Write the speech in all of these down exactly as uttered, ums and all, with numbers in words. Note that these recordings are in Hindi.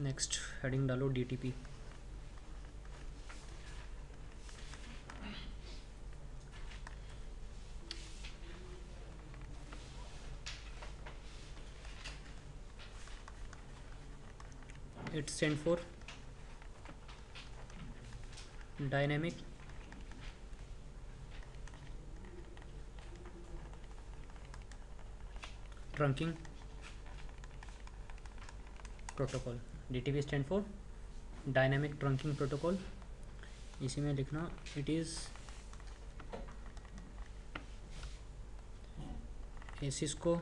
नेक्स्ट हेडिंग डालो DTP. It stand for dynamic trunking protocol. D T P stand for dynamic trunking protocol. इसी में लिखना it is a Cisco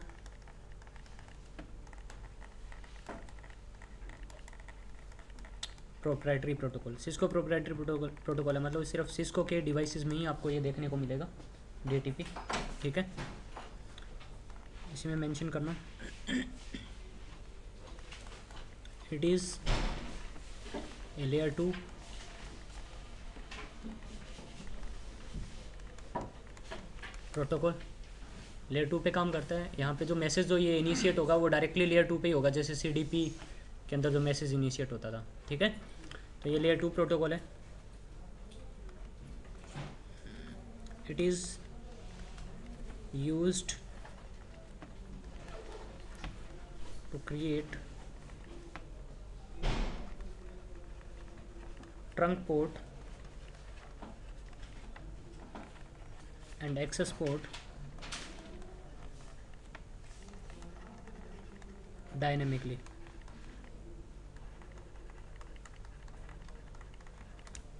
proprietary protocol. Cisco proprietary protocol protocol है, मतलब सिर्फ सिस्को के डिवाइसेस में ही आपको ये देखने को मिलेगा D T P, ठीक है। इसी में मेंशन करना it is a layer two protocol. Layer two पे काम करता है। यहाँ पे जो मैसेज जो ये इनिशिएट होगा वो डायरेक्टली लेयर टू पे ही होगा, जैसे सी डी पी के अंदर जो मैसेज इनिशिएट होता था, ठीक है। तो ये लेयर टू प्रोटोकॉल है। It is used to create trunk port and access port dynamically.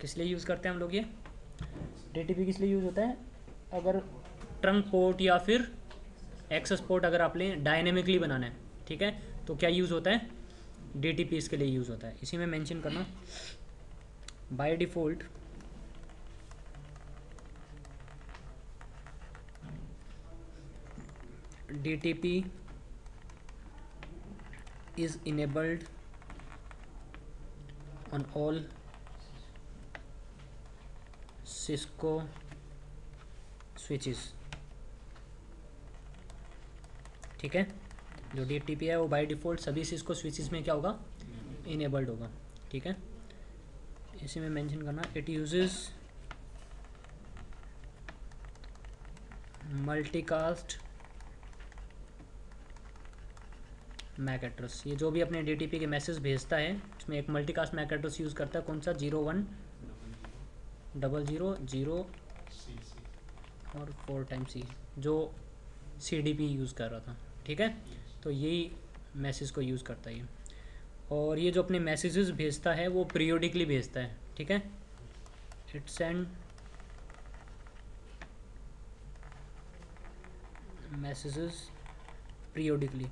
किस लिए यूज़ करते हैं हम लोग ये D T P? किस लिए यूज़ होता है? अगर ट्रंक पोर्ट या फिर एक्सेस पोर्ट अगर आप लें डायनेमिकली बनाना है, ठीक है, तो क्या यूज़ होता है? D T P इसके लिए यूज़ होता है। इसी में मेंशन करना by default D T P is enabled on all Cisco switches, ठीक है। जो D T P है वो बाय डिफ़ॉल्ट सभी Cisco switches में क्या होगा? इनेबल्ड होगा, ठीक है। इसी में मेंशन करना it uses multicast MAC address. ये जो भी अपने D T P के मैसेज भेजता है उसमें एक मल्टीकास्ट मैक एड्रेस यूज़ करता है। कौन सा? Zero one double zero zero और फोर टाइम सी, जो C D P यूज़ कर रहा था, ठीक है। तो यही मैसेज को यूज़ करता है और ये जो अपने मैसेजेस भेजता है वो पीरियोडिकली भेजता है, ठीक है। It send messages periodically.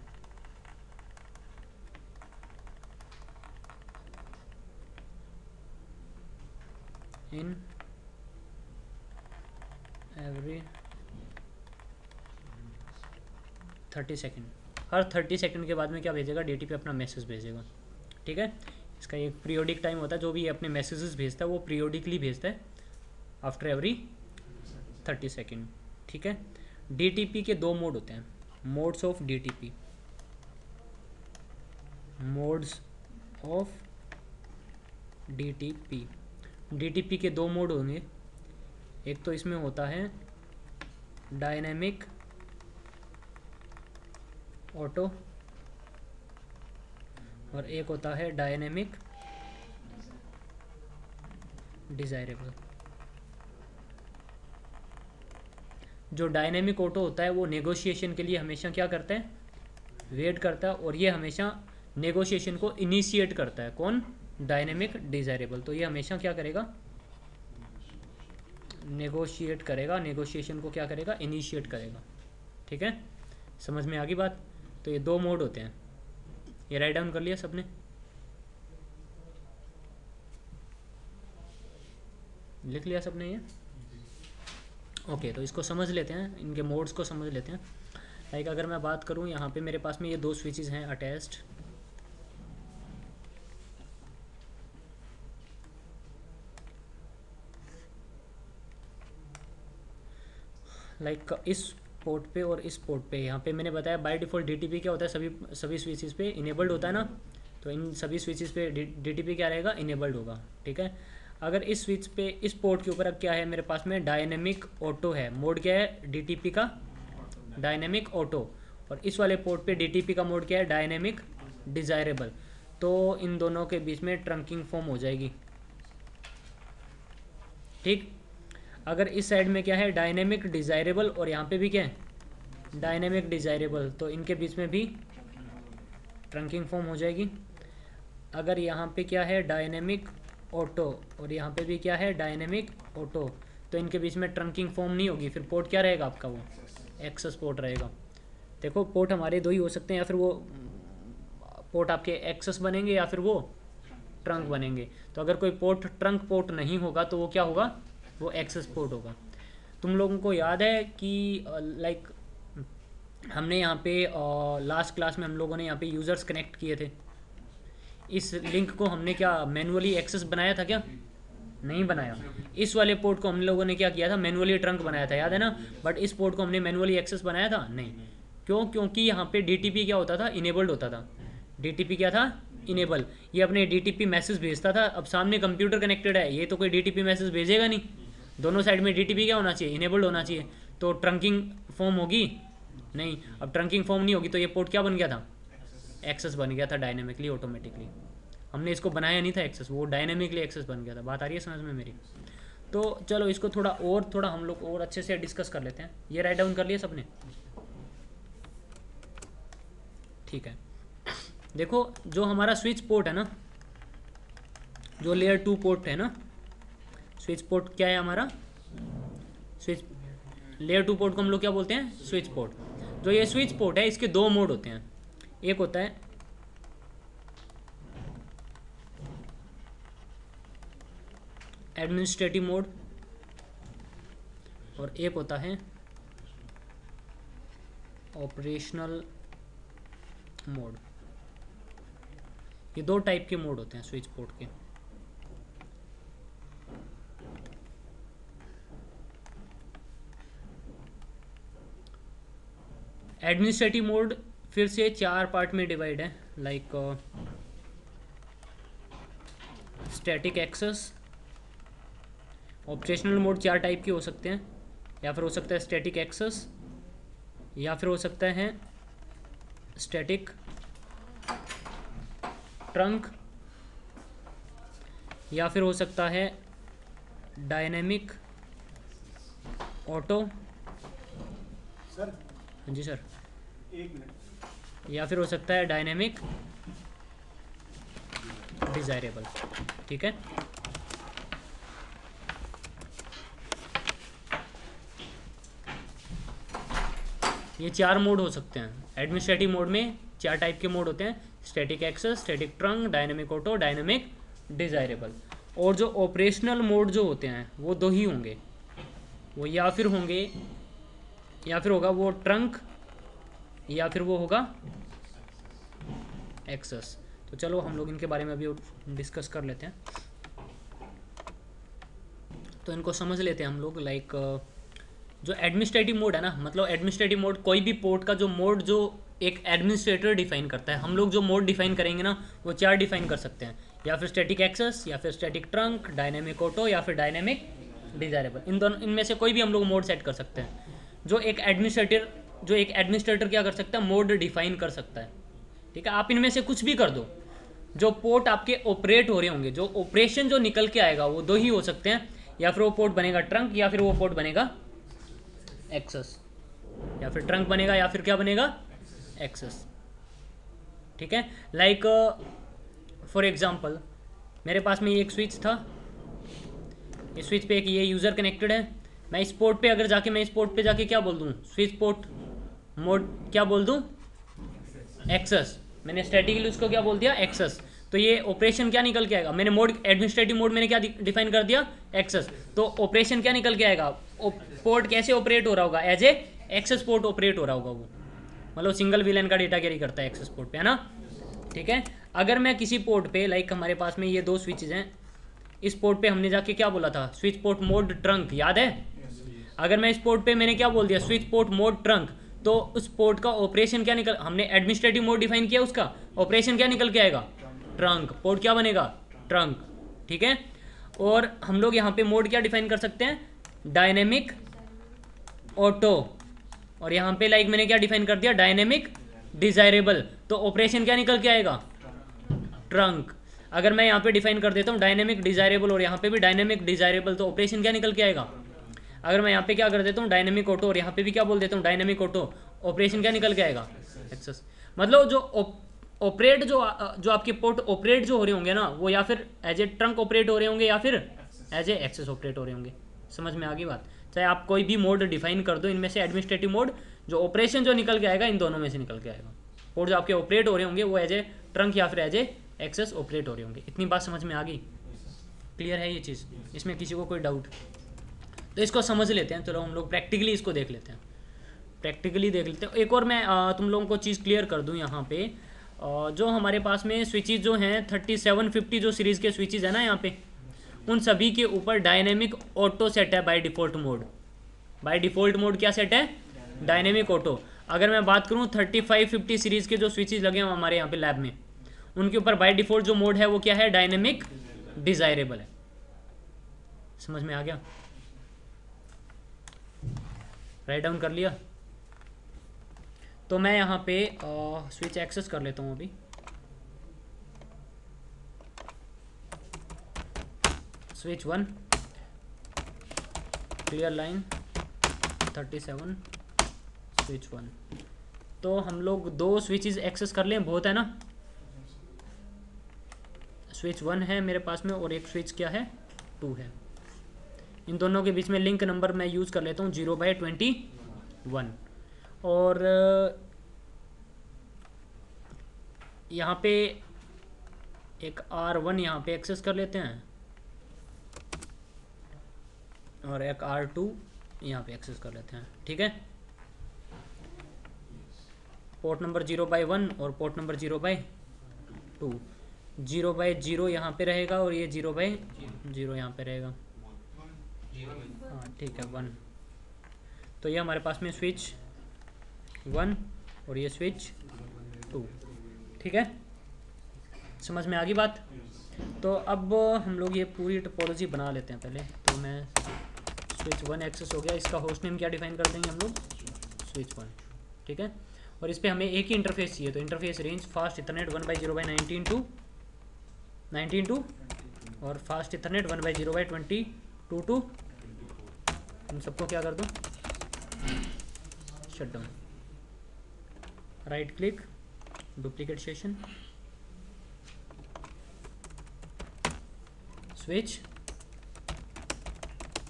In every thirty second, हर थर्टी सेकेंड के बाद में क्या भेजेगा? D T P अपना मैसेज भेजेगा, ठीक है। इसका एक पीरियोडिक टाइम होता है, जो भी अपने मैसेजेस भेजता है वो पीरियोडिकली भेजता है आफ्टर एवरी थर्टी सेकेंड, ठीक है। D T P के दो मोड होते हैं, modes of D T P, modes of D T P। D T P के दो मोड होंगे, एक तो इसमें होता है डायनेमिक ऑटो और एक होता है डायनेमिक डिज़ायरेबल। जो डायनेमिक ऑटो होता है वो नेगोशिएशन के लिए हमेशा क्या करता है? वेट करता है, और ये हमेशा नेगोशिएशन को इनिशिएट करता है। कौन? Dynamic desirable. तो ये हमेशा क्या करेगा? नेगोशिएट करेगा, नेगोशिएशन को क्या करेगा? इनिशिएट करेगा, ठीक है। समझ में आ गई बात? तो ये दो मोड होते हैं। ये राइट डाउन कर लिया सबने? लिख लिया सबने ये? ओके, तो इसको समझ लेते हैं, इनके मोड्स को समझ लेते हैं। लाइक अगर मैं बात करूं, यहाँ पे मेरे पास में ये दो स्विचेस हैं अटैच्ड, लाइक इस पोर्ट पे और इस पोर्ट पे। यहाँ पे मैंने बताया by default D T P क्या होता है? सभी सभी स्विचेस पे इनेबल्ड होता है ना। तो तो इन सभी स्विचेस पे डीटीपी क्या रहेगा, इनेबल्ड होगा। ठीक है, अगर इस स्विच पे इस पोर्ट के ऊपर अब क्या है मेरे पास में डायनेमिक ऑटो है, मोड क्या है डीटीपी का, डायनेमिक ऑटो, और इस वाले पोर्ट पे डीटीपी का मोड क्या है, डायनेमिक डिजायरेबल। तो इन दोनों के बीच में ट्रंकिंग फॉर्म हो जाएगी। ठीक, अगर इस साइड में क्या है डायनेमिक डिजायरेबल और यहाँ पे भी क्या है डायनेमिक डिजायरेबल, तो इनके बीच में भी ट्रंकिंग फॉर्म हो जाएगी। अगर यहाँ पे क्या है डायनेमिक ऑटो और यहाँ पे भी क्या है डायनेमिक ऑटो, तो इनके बीच में ट्रंकिंग फॉर्म नहीं होगी। फिर पोर्ट क्या रहेगा आपका, वो एक्सेस पोर्ट रहेगा। देखो पोर्ट हमारे दो ही हो सकते हैं, या फिर वो पोर्ट आपके एक्सेस बनेंगे या फिर वो ट्रंक बनेंगे। तो अगर कोई पोर्ट ट्रंक पोर्ट नहीं होगा तो वो क्या होगा, वो एक्सेस पोर्ट होगा। तुम लोगों को याद है कि लाइक हमने यहाँ पे लास्ट क्लास में हम लोगों ने यहाँ पे यूज़र्स कनेक्ट किए थे, इस लिंक को हमने क्या मैन्युअली एक्सेस बनाया था क्या, नहीं बनाया। इस वाले पोर्ट को हम लोगों ने क्या किया था, मैन्युअली ट्रंक बनाया था, याद है ना। बट इस पोर्ट को हमने मैन्युअली एक्सेस बनाया था नहीं, क्यों, क्योंकि यहाँ पे डीटीपी क्या होता था, इनेबल्ड होता था। डीटीपी क्या था, इनेबल। ये अपने डीटीपी मैसेज भेजता था। अब सामने कंप्यूटर कनेक्टेड है, ये तो कोई डीटीपी मैसेज भेजेगा नहीं, दोनों साइड में डीटीपी क्या होना चाहिए, इनेबल्ड होना चाहिए। तो ट्रंकिंग फॉर्म होगी नहीं। अब ट्रंकिंग फॉर्म नहीं होगी तो ये पोर्ट क्या बन गया था, एक्सेस बन गया था, डायनेमिकली ऑटोमेटिकली। हमने इसको बनाया नहीं था एक्सेस, वो डायनेमिकली एक्सेस बन गया था। बात आ रही है समझ में मेरी। तो चलो इसको थोड़ा और थोड़ा हम लोग और अच्छे से डिस्कस कर लेते हैं। ये राइट डाउन कर लिए सबने, ठीक है। देखो जो हमारा स्विच पोर्ट है ना, जो लेयर टू पोर्ट है ना, स्विच पोर्ट क्या है हमारा, स्विच लेयर टू पोर्ट को हम लोग क्या बोलते हैं, स्विच पोर्ट। जो ये स्विच पोर्ट है इसके दो मोड होते हैं, एक होता है एडमिनिस्ट्रेटिव मोड और एक होता है ऑपरेशनल मोड। ये दो टाइप के मोड होते हैं स्विच पोर्ट के। एडमिनिस्ट्रेटिव मोड फिर से चार पार्ट में डिवाइड है, like static access. Operational mode चार टाइप के हो सकते हैं, या फिर हो सकता है स्टैटिक एक्सेस, या फिर हो सकता है स्टैटिक ट्रंक, या फिर हो सकता है डायनेमिक ऑटो। सर हाँ जी सर, एक मिनट। या फिर हो सकता है डायनेमिक डिजायरेबल। ठीक है, ये चार मोड हो सकते हैं। एडमिनिस्ट्रेटिव मोड में चार टाइप के मोड होते हैं, static access, static trunk, dynamic auto, dynamic desirable. और जो ऑपरेशनल मोड जो होते हैं वो दो ही होंगे, वो या फिर होंगे या फिर होगा वो ट्रंक या फिर वो होगा एक्सेस। तो चलो हम लोग इनके बारे में अभी डिस्कस कर लेते हैं। तो इनको समझ लेते हैं हम लोग। लाइक जो एडमिनिस्ट्रेटिव मोड है ना, मतलब एडमिनिस्ट्रेटिव मोड कोई भी पोर्ट का जो मोड जो एक एडमिनिस्ट्रेटर डिफाइन करता है। हम लोग जो मोड डिफाइन करेंगे ना वो चार डिफाइन कर सकते हैं, या फिर स्टैटिक एक्सेस, या फिर स्टैटिक ट्रंक, डायनेमिक ऑटो, या फिर डायनेमिक डिजायरेबल। इन दोनों इनमें से कोई भी हम लोग मोड सेट कर सकते हैं। जो एक एडमिनिस्ट्रेटर जो एक एडमिनिस्ट्रेटर क्या कर सकता है, मोड डिफाइन कर सकता है। ठीक है, आप इनमें से कुछ भी कर दो, जो पोर्ट आपके ऑपरेट हो रहे होंगे, जो ऑपरेशन जो निकल के आएगा वो दो ही हो सकते हैं, या फिर वो पोर्ट बनेगा ट्रंक या फिर वो पोर्ट बनेगा एक्सेस, या फिर ट्रंक बनेगा या फिर क्या बनेगा, एक्सेस। ठीक है, लाइक फॉर एग्जांपल मेरे पास में ये एक स्विच था, इस स्विच पे एक ये यूज़र कनेक्टेड है। मैं इस पोर्ट पे अगर जाके मैं इस पोर्ट पे जाके क्या बोल दूँ, स्विच पोर्ट मोड क्या बोल दूँ, एक्सेस। मैंने स्टैटिकली उसको क्या बोल दिया, एक्सेस। तो ये ऑपरेशन क्या निकल के आएगा, मैंने मोड एडमिनिस्ट्रेटिव मोड मैंने क्या डिफाइन कर दिया, एक्सेस। तो ऑपरेशन क्या निकल के आएगा, पोर्ट कैसे ऑपरेट हो रहा होगा, as a access port operate हो रहा होगा। वो मतलब सिंगल वीलैन का डेटा कैरी करता है एक्सेस पोर्ट पे, है ना। ठीक है, अगर मैं किसी पोर्ट पे लाइक हमारे पास में ये दो स्विचेज हैं, इस पोर्ट पे हमने जाके क्या बोला था, स्विच पोर्ट मोड ट्रंक, याद है। अगर मैं इस पोर्ट पे मैंने क्या बोल दिया, स्विच पोर्ट मोड ट्रंक, तो उस पोर्ट का ऑपरेशन क्या निकल, हमने एडमिनिस्ट्रेटिव मोड डिफाइन किया, उसका ऑपरेशन क्या निकल के आएगा, ट्रंक। पोर्ट क्या बनेगा? ट्रंक। ठीक है। और हम लोग यहाँ पे मोड क्या डिफाइन कर सकते हैं? Dynamic auto. और यहाँ पे लाइक मैंने क्या डिफाइन कर दिया? Dynamic desirable. तो ऑपरेशन क्या निकल के आएगा? ट्रंक। अगर मैं यहाँ पे डिफाइन कर देता हूँ डायनेमिक डिजायरेबल और यहाँ पे भी डायनेमिक डिजायरेबल, तो ऑपरेशन क्या निकल के आएगा? अगर मैं यहाँ पे क्या कर देता हूँ डायनेमिक ऑटो और यहाँ पे भी क्या बोल देता हूँ डायनेमिक ऑटो, ऑपरेशन क्या निकल के आएगा? एक्सेस। मतलब जो ऑपरेट जो जो आपके पोर्ट ऑपरेट जो हो रहे होंगे ना, वो या फिर एज ए ट्रंक ऑपरेट हो रहे होंगे या फिर एज ए एक्सेस ऑपरेट हो रहे होंगे। समझ में आ गई बात? चाहे आप कोई भी मोड डिफाइन कर दो इनमें से, एडमिनिस्ट्रेटिव मोड जो ऑपरेशन जो निकल के आएगा इन दोनों में से निकल के आएगा। पोर्ट जो आपके ऑपरेट हो रहे होंगे वो एज ए ट्रंक या फिर एज ए एक्सेस ऑपरेट हो रहे होंगे। इतनी बात समझ में आ गई? क्लियर है ये चीज़? इसमें किसी को कोई डाउट? तो इसको समझ लेते हैं। चलो तो हम लोग प्रैक्टिकली इसको देख लेते हैं, प्रैक्टिकली देख लेते हैं। एक और मैं तुम लोगों को चीज़ क्लियर कर दूं यहाँ पे, जो हमारे पास में स्विचेज जो हैं थर्टी सेवन फिफ्टी जो सीरीज़ के स्विचेज है ना यहाँ पे, उन सभी के ऊपर डायनेमिक ऑटो सेट है by default mode. By default mode क्या सेट है? Dynamic auto. अगर मैं बात करूँ थर्टी फाइव फिफ्टी सीरीज़ के जो स्विचेज लगे हैं हमारे यहाँ पे लैब में, उनके ऊपर बाय डिफ़ॉल्ट जो मोड है वो क्या है? डायनेमिक डिज़ायरेबल है। समझ में आ गया? राइट डाउन कर लिया? तो मैं यहाँ पे स्विच एक्सेस कर लेता हूँ अभी। Switch one, clear line thirty seven, switch one. तो हम लोग दो स्विचेस एक्सेस कर लें, बहुत है ना। स्विच वन है मेरे पास में और एक स्विच क्या है? टू है। इन दोनों के बीच में लिंक नंबर मैं यूज़ कर लेता हूँ जीरो बाई ट्वेंटी वन। और यहाँ पे एक आर वन यहाँ पर एक्सेस कर लेते हैं और एक आर टू यहाँ पर एक्सेस कर लेते हैं। ठीक है। Port number zero by one और port number zero by two. Zero by zero यहाँ पर रहेगा और ये जीरो बाई जीरो यहाँ पर रहेगा। हाँ ठीक है, वन। तो ये हमारे पास में स्विच वन और ये स्विच टू। ठीक है, समझ में आ गई बात? तो अब हम लोग ये पूरी टोपोलॉजी बना लेते हैं पहले। तो मैं स्विच वन एक्सेस हो गया, इसका होस्ट नेम क्या डिफाइन कर देंगे हम लोग? Switch one. ठीक है। और इस पर हमें एक ही इंटरफेस चाहिए, तो interface range fast ethernet one by zero by nineteen to nineteen two और fast ethernet one by zero by twenty two to हम सबको क्या कर दूँ? Shut down. Right click, duplicate session, switch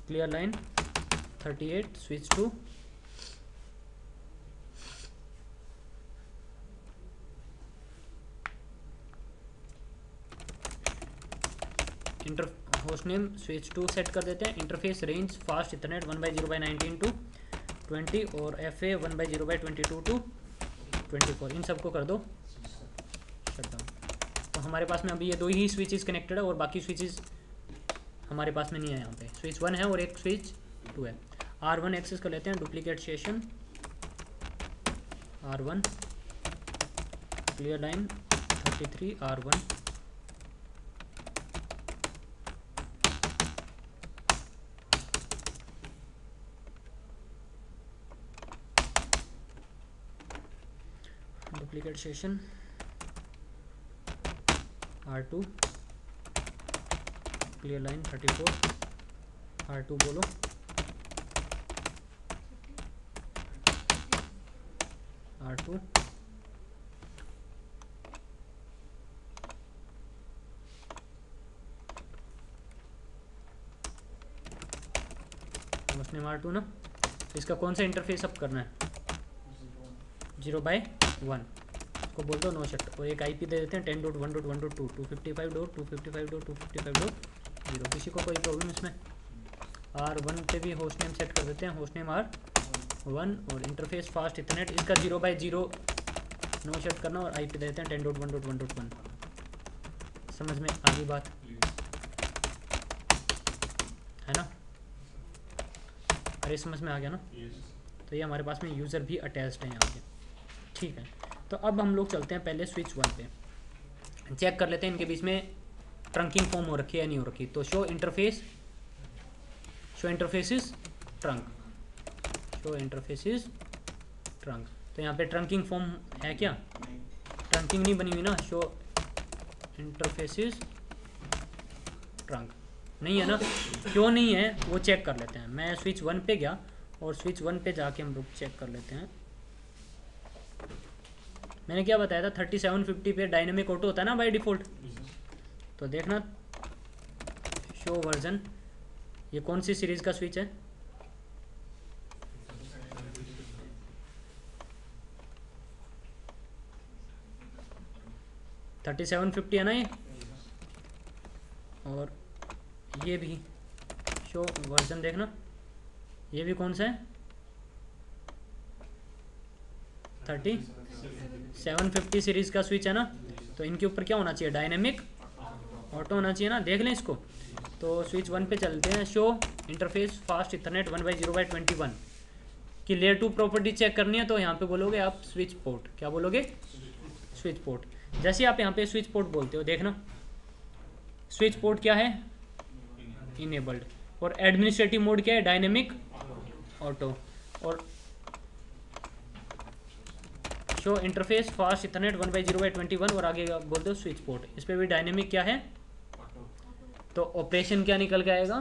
clear line thirty eight, switch two. Enter host name switch two set कर देते हैं। Interface range fast ethernet one by zero by nineteen to twenty और F A one by zero by twenty two to twenty four. इन सबको कर दो शट डाउन। तो हमारे पास में अभी ये दो ही स्विचेस कनेक्टेड है और बाकी स्विचेस हमारे पास में नहीं है। यहाँ पे स्विच वन है और एक स्विच टू है। आर वन एक्सेस कर लेते हैं, duplicate session, R one clear line thirty three, R one duplicate session, R two clear line thirty four, R two बोलो। आर टू उसने आर टू ना। तो इसका कौन सा इंटरफेस अब करना है? जीरो बाई वन को बोल दो नो शट। और एक आईपी दे देते हैं ten dot one dot one dot two, two fifty five dot two fifty five dot two fifty five dot zero. किसी को कोई प्रॉब्लम इसमें? आर वन पे भी होस्ट नेम सेट कर देते हैं, होस्ट नेम आर वन और इंटरफेस फास्ट इथरनेट, इसका zero by zero no shut करना और आईपी दे देते हैं ten dot one dot one dot one. समझ में आ गई बात है ना? अरे समझ में आ गया ना? तो ये हमारे पास में यूज़र भी अटैच्ड है यहाँ पे। ठीक है। तो अब हम लोग चलते हैं पहले स्विच वन पे। चेक कर लेते हैं इनके बीच में ट्रंकिंग फॉर्म हो रखी है या नहीं हो रखी। तो show interface, show interfaces trunk, show interfaces trunk. तो यहाँ पे ट्रंकिंग फॉर्म है क्या? ट्रंकिंग नहीं बनी हुई ना। शो इंटरफेसिस ट्रंक नहीं है ना, क्यों नहीं है वो चेक कर लेते हैं। मैं स्विच वन पे गया और स्विच वन पे जाके हम लोग चेक कर लेते हैं। मैंने क्या बताया था, थर्टी सेवन फिफ्टी पे डायनेमिक ऑटो होता है ना बाय डिफ़ॉल्ट। तो देखना शो वर्जन, ये कौन सी सीरीज़ का स्विच है? थर्टी सेवन फिफ्टी है ना ये, और ये भी शो वर्जन देखना, ये भी कौन सा है? थर्टी सेवन फिफ्टी सीरीज़ का स्विच है ना। तो इनके ऊपर क्या होना चाहिए? डायनेमिक ऑटो होना चाहिए ना। देख लें इसको। तो स्विच वन पे चलते हैं। Show interface fast ethernet one by zero by twenty one की लेयर टू प्रॉपर्टी चेक करनी है। तो यहाँ पे बोलोगे आप स्विच पोर्ट, क्या बोलोगे? Switch port. जैसे आप यहाँ पे स्विच पोर्ट बोलते हो, देखना स्विच पोर्ट क्या है? इनेबल्ड। और एडमिनिस्ट्रेटिव मोड क्या है? Dynamic auto. और show interface fast ethernet one by zero by twenty one और आगे आप बोल दो स्विच पोर्ट, इस पर भी डायनेमिक क्या है? तो ऑपरेशन क्या निकल के आएगा?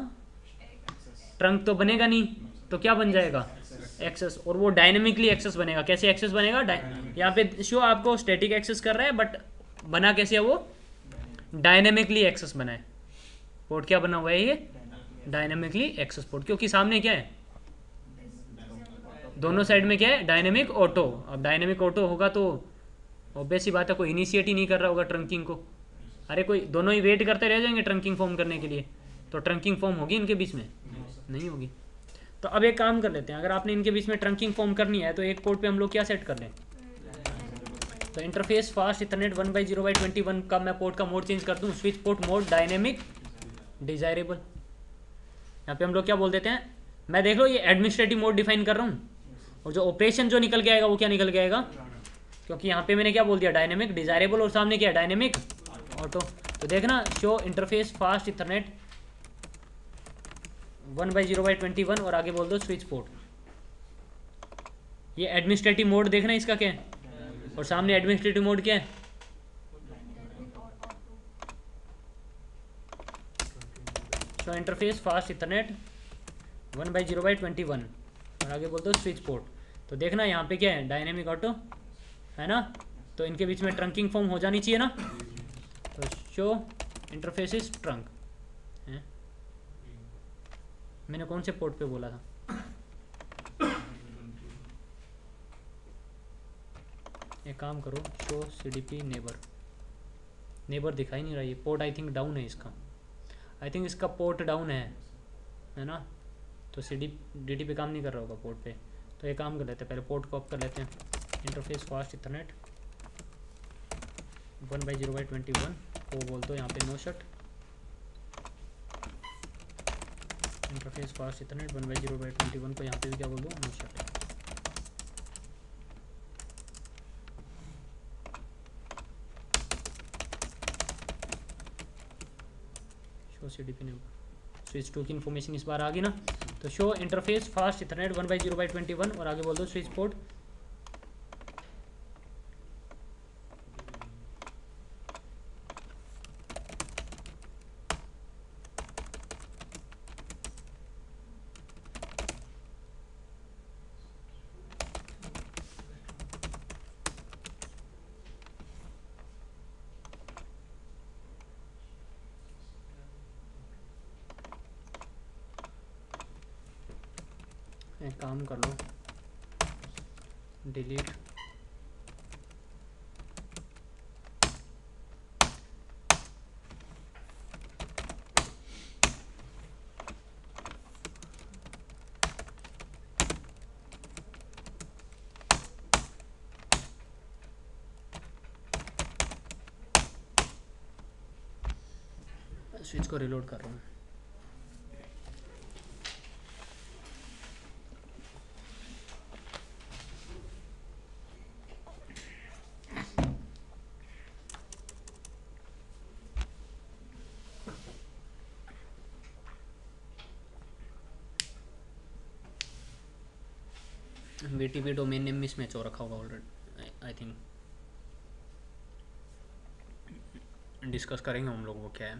ट्रंक तो बनेगा नहीं, तो क्या बन जाएगा? एक्सेस। और वो डायनेमिकली एक्सेस बनेगा। कैसे एक्सेस बनेगा? यहाँ पे शो आपको स्टैटिक एक्सेस कर रहा है, बट बना कैसे है वो? डायनेमिकली एक्सेस बनाए। पोर्ट क्या बना हुआ है ये? डायनेमिकली एक्सेस पोर्ट, क्योंकि सामने क्या है? दोनों साइड में क्या है? Dynamic auto. अब डायनेमिक ऑटो होगा तो ऑब्वियस ही बात है कोई इनिशिएट ही नहीं कर रहा होगा ट्रंकिंग को। अरे कोई दोनों ही वेट करते रह जाएंगे ट्रंकिंग फॉर्म करने के लिए। तो ट्रंकिंग फॉर्म होगी इनके बीच में? नहीं होगी। तो अब एक काम कर लेते हैं, अगर आपने इनके बीच में ट्रंकिंग फॉर्म करनी है तो एक पोर्ट पे हम लोग क्या सेट कर लें? तो interface fast ethernet one by zero by twenty one का मैं पोर्ट का मोड चेंज कर दूँ, switch port mode dynamic desirable. यहाँ पे हम लोग क्या बोल देते हैं? मैं देख लो ये एडमिनिस्ट्रेटिव मोड डिफाइन कर रहा हूँ, और जो ऑपरेशन जो निकल के आएगा वो क्या निकल के आएगा? क्योंकि यहाँ पे मैंने क्या बोल दिया? डायनेमिक डिजायरेबल, और सामने क्या है? Dynamic auto. तो देखना show interface fast ethernet one by zero by twenty one और आगे बोल दो स्विच पोर्ट। ये एडमिनिस्ट्रेटिव मोड देखना इसका क्या है, और सामने एडमिनिस्ट्रेटिव मोड क्या है? तो interface fast ethernet one by zero by twenty one और आगे बोलते हो स्विच पोर्ट। तो देखना यहाँ पे क्या है? डायनेमिक ऑटो है ना। तो इनके बीच में ट्रंकिंग फॉर्म हो जानी चाहिए ना। तो शो इंटरफेसिस ट्रंक है, मैंने कौन से पोर्ट पे बोला था? एक काम करो, show C D P neighbor, neighbor दिखाई नहीं रहा। ये पोर्ट आई थिंक डाउन है इसका, आई थिंक इसका पोर्ट डाउन है है ना। तो सी डी डी टी पे काम नहीं कर रहा होगा पोर्ट पे। तो ये काम कर लेते हैं, पहले पोर्ट को अप कर लेते हैं। Interface fast ethernet one by zero by twenty one को बोल दो यहाँ पे no shut. Interface fast ethernet one by zero by twenty one को यहाँ पे भी क्या बोल दो? No shut. C D P number switch two की इन्फॉर्मेशन इस बार आ गई ना। तो show interface fast ethernet one by zero by twenty one और आगे बोल दो स्विच पोर्ट। एक काम कर लो, डिलीट। स्विच को रिलोड कर रहा हूँ। वीटीपी डोमेन नेम मिसमैच हो रखा होगा ऑलरेडी, आई थिंक डिस्कस करेंगे हम लोग वो क्या है।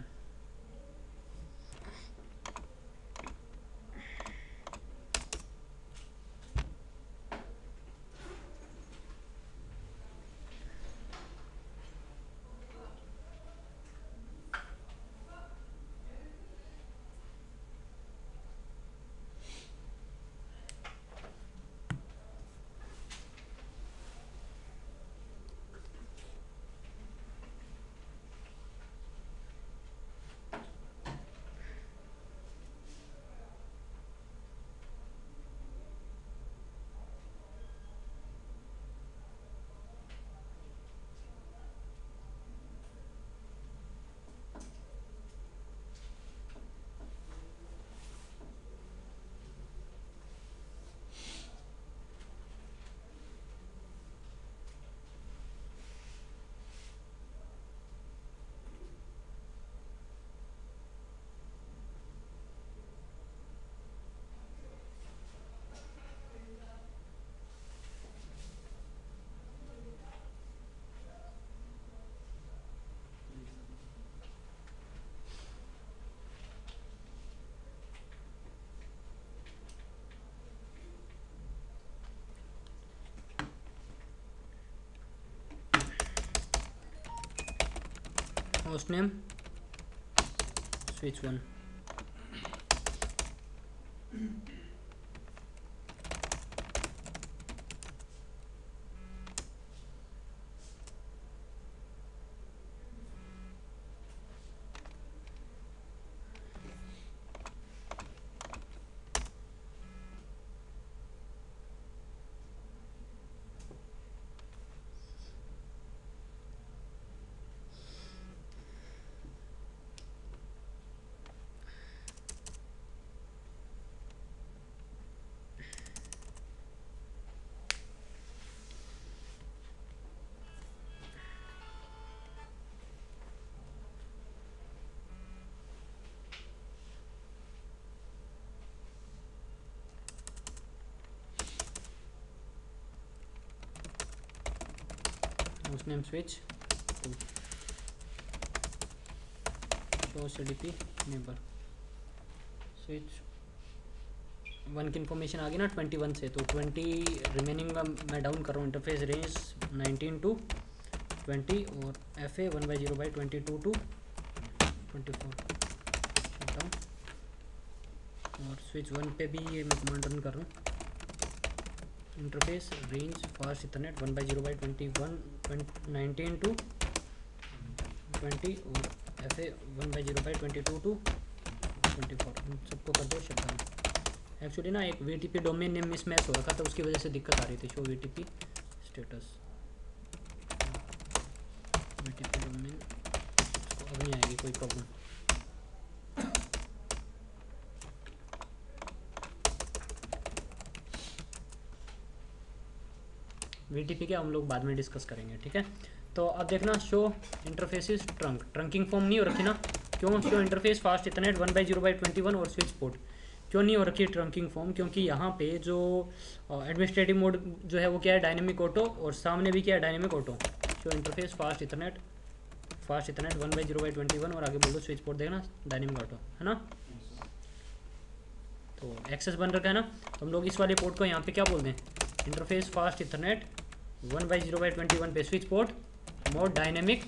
Host name switch one host name switch two. Show C D P neighbor switch one की इन्फॉर्मेशन आ गई ना इक्कीस से, तो बीस रिमेनिंग का मैं डाउन कर रहा हूँ। Interface range nineteen to twenty और F A one by zero by twenty two to twenty four और स्विच वन पे भी ये मैं कमांड रन कर रहा हूँ। Interface range fast ethernet one by zero by twenty one nineteen to twenty और F A one by zero by twenty two to twenty four सबको कर दो शटडाउन। एक्चुअली ना एक वीटीपी डोमेन नेम मिसमैच हो रखा था, उसकी वजह से दिक्कत आ रही थी। Show VTP status VTP domain अब नहीं आएगी कोई प्रॉब्लम। वीटीपी के हम लोग बाद में डिस्कस करेंगे, ठीक है। तो अब देखना show interfaces trunk, trunking form नहीं हो रखी ना, क्यों? Show interface fast ethernet one by zero by twenty one और स्विच पोर्ट क्यों नहीं हो रखी ट्रंकिंग फॉर्म? क्योंकि यहाँ पे जो एडमिनिस्ट्रेटिव मोड जो है वो क्या है, डायनेमिक ऑटो, और सामने भी क्या है, dynamic auto. Show interface fast ethernet fast ethernet one by zero by twenty one और आगे बोलो स्विच पोर्ट, देखना डायनेमिक ऑटो है ना, तो एक्सेस बन रखा है ना। तो हम लोग इस वाले पोर्ट को यहाँ पे क्या बोल दें, interface fast ethernet one by zero by twenty one पे switch port mode dynamic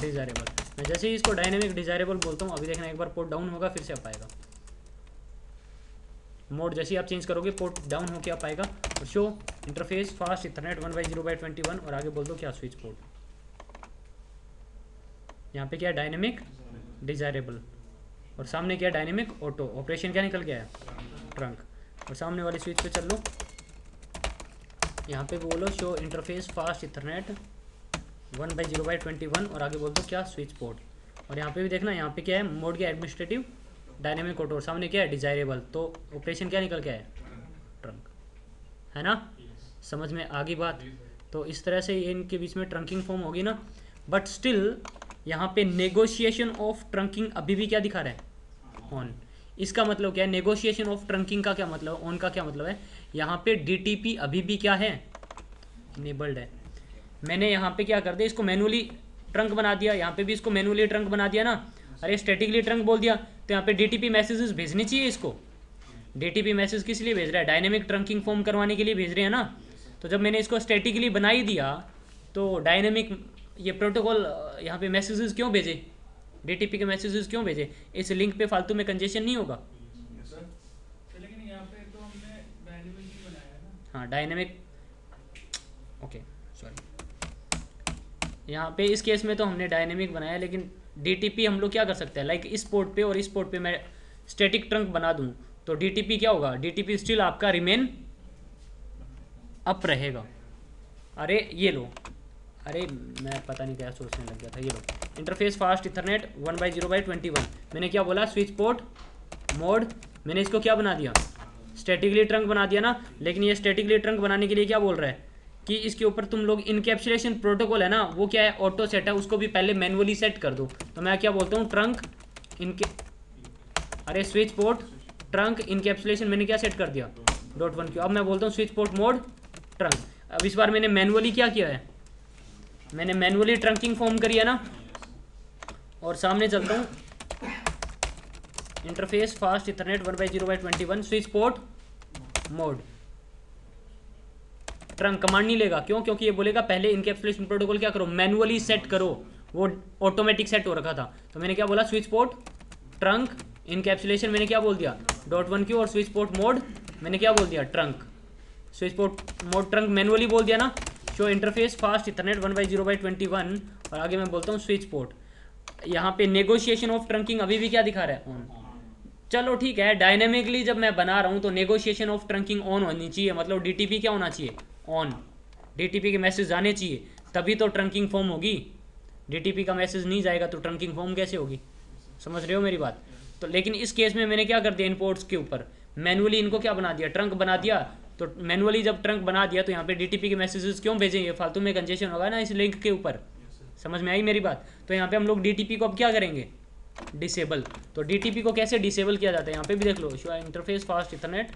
desirable. मैं जैसे ही इसको डायनेमिक डिजायरेबल बोलता हूँ, अभी देखना एक बार पोर्ट डाउन होगा फिर से अप आएगा। मोड जैसे ही आप चेंज करोगे पोर्ट डाउन होकर अप आएगा। और show interface fast ethernet one by zero by twenty one और आगे बोल दो क्या, स्विच पोर्ट। यहाँ पे क्या डायनेमिक डिजायरेबल और सामने क्या डायनेमिक ऑटो। ऑपरेशन क्या निकल गया है, ट्रंक। और सामने वाले स्विच पे चल लो, यहाँ पे बोलो show interface fast ethernet one by zero by twenty one और आगे बोल दो क्या, स्विच पोर्ट। और यहाँ पे भी देखना, यहाँ पे क्या है मोड क्या, एडमिनिस्ट्रेटिव डायनेमिक ऑटो और सामने क्या है डिजायरेबल, तो ऑपरेशन क्या निकल के आए, ट्रंक, है ना। समझ में आ गई बात? तो इस तरह से इनके बीच में ट्रंकिंग फॉर्म होगी ना। बट स्टिल यहाँ पे नेगोशिएशन ऑफ ट्रंकिंग अभी भी क्या दिखा रहा है, ऑन। इसका मतलब क्या है? नेगोशिएशन ऑफ ट्रंकिंग का क्या मतलब, ऑन का क्या मतलब है? यहाँ पे डीटीपी अभी भी क्या है, इनेबल्ड है। मैंने यहाँ पे क्या कर दिया, इसको मैनुअली ट्रंक बना दिया, यहाँ पे भी इसको मैनुअली ट्रंक बना दिया ना, अरे स्टैटिकली ट्रंक बोल दिया, तो यहाँ पे डीटीपी मैसेजेस भेजनी चाहिए इसको। डीटीपी मैसेज किस लिए भेज रहा है? डायनेमिक ट्रंकिंग फॉर्म करवाने के लिए भेज रहे हैं ना। तो जब मैंने इसको स्टैटिकली बना ही दिया तो डायनेमिक ये प्रोटोकॉल यहाँ पे मैसेजेस क्यों भेजे, डीटीपी के मैसेजेस क्यों भेजे? इस लिंक पे फालतू में कंजेशन नहीं होगा। लेकिन यहाँ पे तो हमने डायनेमिक ही बनाया है ना। हाँ डायनेमिक, ओके सॉरी, यहाँ पे इस केस में तो हमने डायनेमिक बनाया, लेकिन डीटीपी हम लोग क्या कर सकते हैं, लाइक इस पोर्ट पे और इस पोर्ट पे मैं स्टैटिक ट्रंक बना दूँ तो डीटीपी क्या होगा, डीटीपी स्टिल आपका रिमेन अप रहेगा। अरे ये लो, अरे मैं पता नहीं क्या सोचने लग गया था, ये लो interface fast ethernet one by zero by twenty one मैंने क्या बोला, स्विच पोर्ट मोड, मैंने इसको क्या बना दिया, स्टैटिकली ट्रंक बना दिया ना। लेकिन ये स्टैटिकली ट्रंक बनाने के लिए क्या बोल रहा है कि इसके ऊपर तुम लोग इनकैप्सुलेशन प्रोटोकॉल है ना, वो क्या है, ऑटो सेट है, उसको भी पहले मैनुअली सेट कर दो। तो मैं क्या बोलता हूँ, ट्रंक इनके, अरे स्विच पोर्ट ट्रंक इनकैप्सुलेशन मैंने क्या सेट कर दिया डॉट वन क्यू। अब मैं बोलता हूँ स्विच पोर्ट मोड ट्रंक। अब इस बार मैंने मैनुअली क्या किया है, मैंने मैनुअली ट्रंकिंग फॉर्म करी है ना। और सामने चलता हूँ, interface fast ethernet one by zero by twenty one switch port mode trunk command नहीं लेगा। क्यों? क्योंकि ये बोलेगा पहले इनकैप्सुलेशन प्रोटोकॉल क्या करो, मैनुअली सेट करो, वो ऑटोमेटिक सेट हो रखा था। तो मैंने क्या बोला, स्विच पोर्ट ट्रंक इनकैप्सुलेशन मैंने क्या बोल दिया डॉट वन क्यू, और स्विच पोर्ट मोड मैंने क्या बोल दिया trunk, switch port mode trunk manually बोल दिया ना। Show interface fast ethernet one by zero by twenty one और आगे मैं बोलता हूँ स्विच पोर्ट, यहाँ पे नेगोशिएशन ऑफ ट्रंकिंग अभी भी क्या दिखा रहा है, ऑन। चलो ठीक है, डायनेमिकली जब मैं बना रहा हूँ तो नेगोशिएशन ऑफ ट्रंकिंग ऑन होनी चाहिए, मतलब डीटीपी क्या होना चाहिए, ऑन। डीटीपी के मैसेज जाने चाहिए तभी तो ट्रंकिंग फॉर्म होगी, डीटीपी का मैसेज नहीं जाएगा तो ट्रंकिंग फॉर्म कैसे होगी, समझ रहे हो मेरी बात। तो लेकिन इस केस में मैंने क्या कर दिया, इन पोर्ट्स के ऊपर मैनुअली इनको क्या बना दिया, ट्रंक बना दिया। तो मैनुअली जब ट्रंक बना दिया तो यहाँ पे डीटीपी के मैसेजेस क्यों भेजेंगे, फालतू में कंजेशन होगा ना इस लिंक के ऊपर, समझ में आई मेरी बात। तो यहाँ पे हम लोग डीटीपी को अब क्या करेंगे, डिसेबल। तो डीटीपी को कैसे डिसेबल किया जाता है, यहाँ पे भी देख लो, interface fast ethernet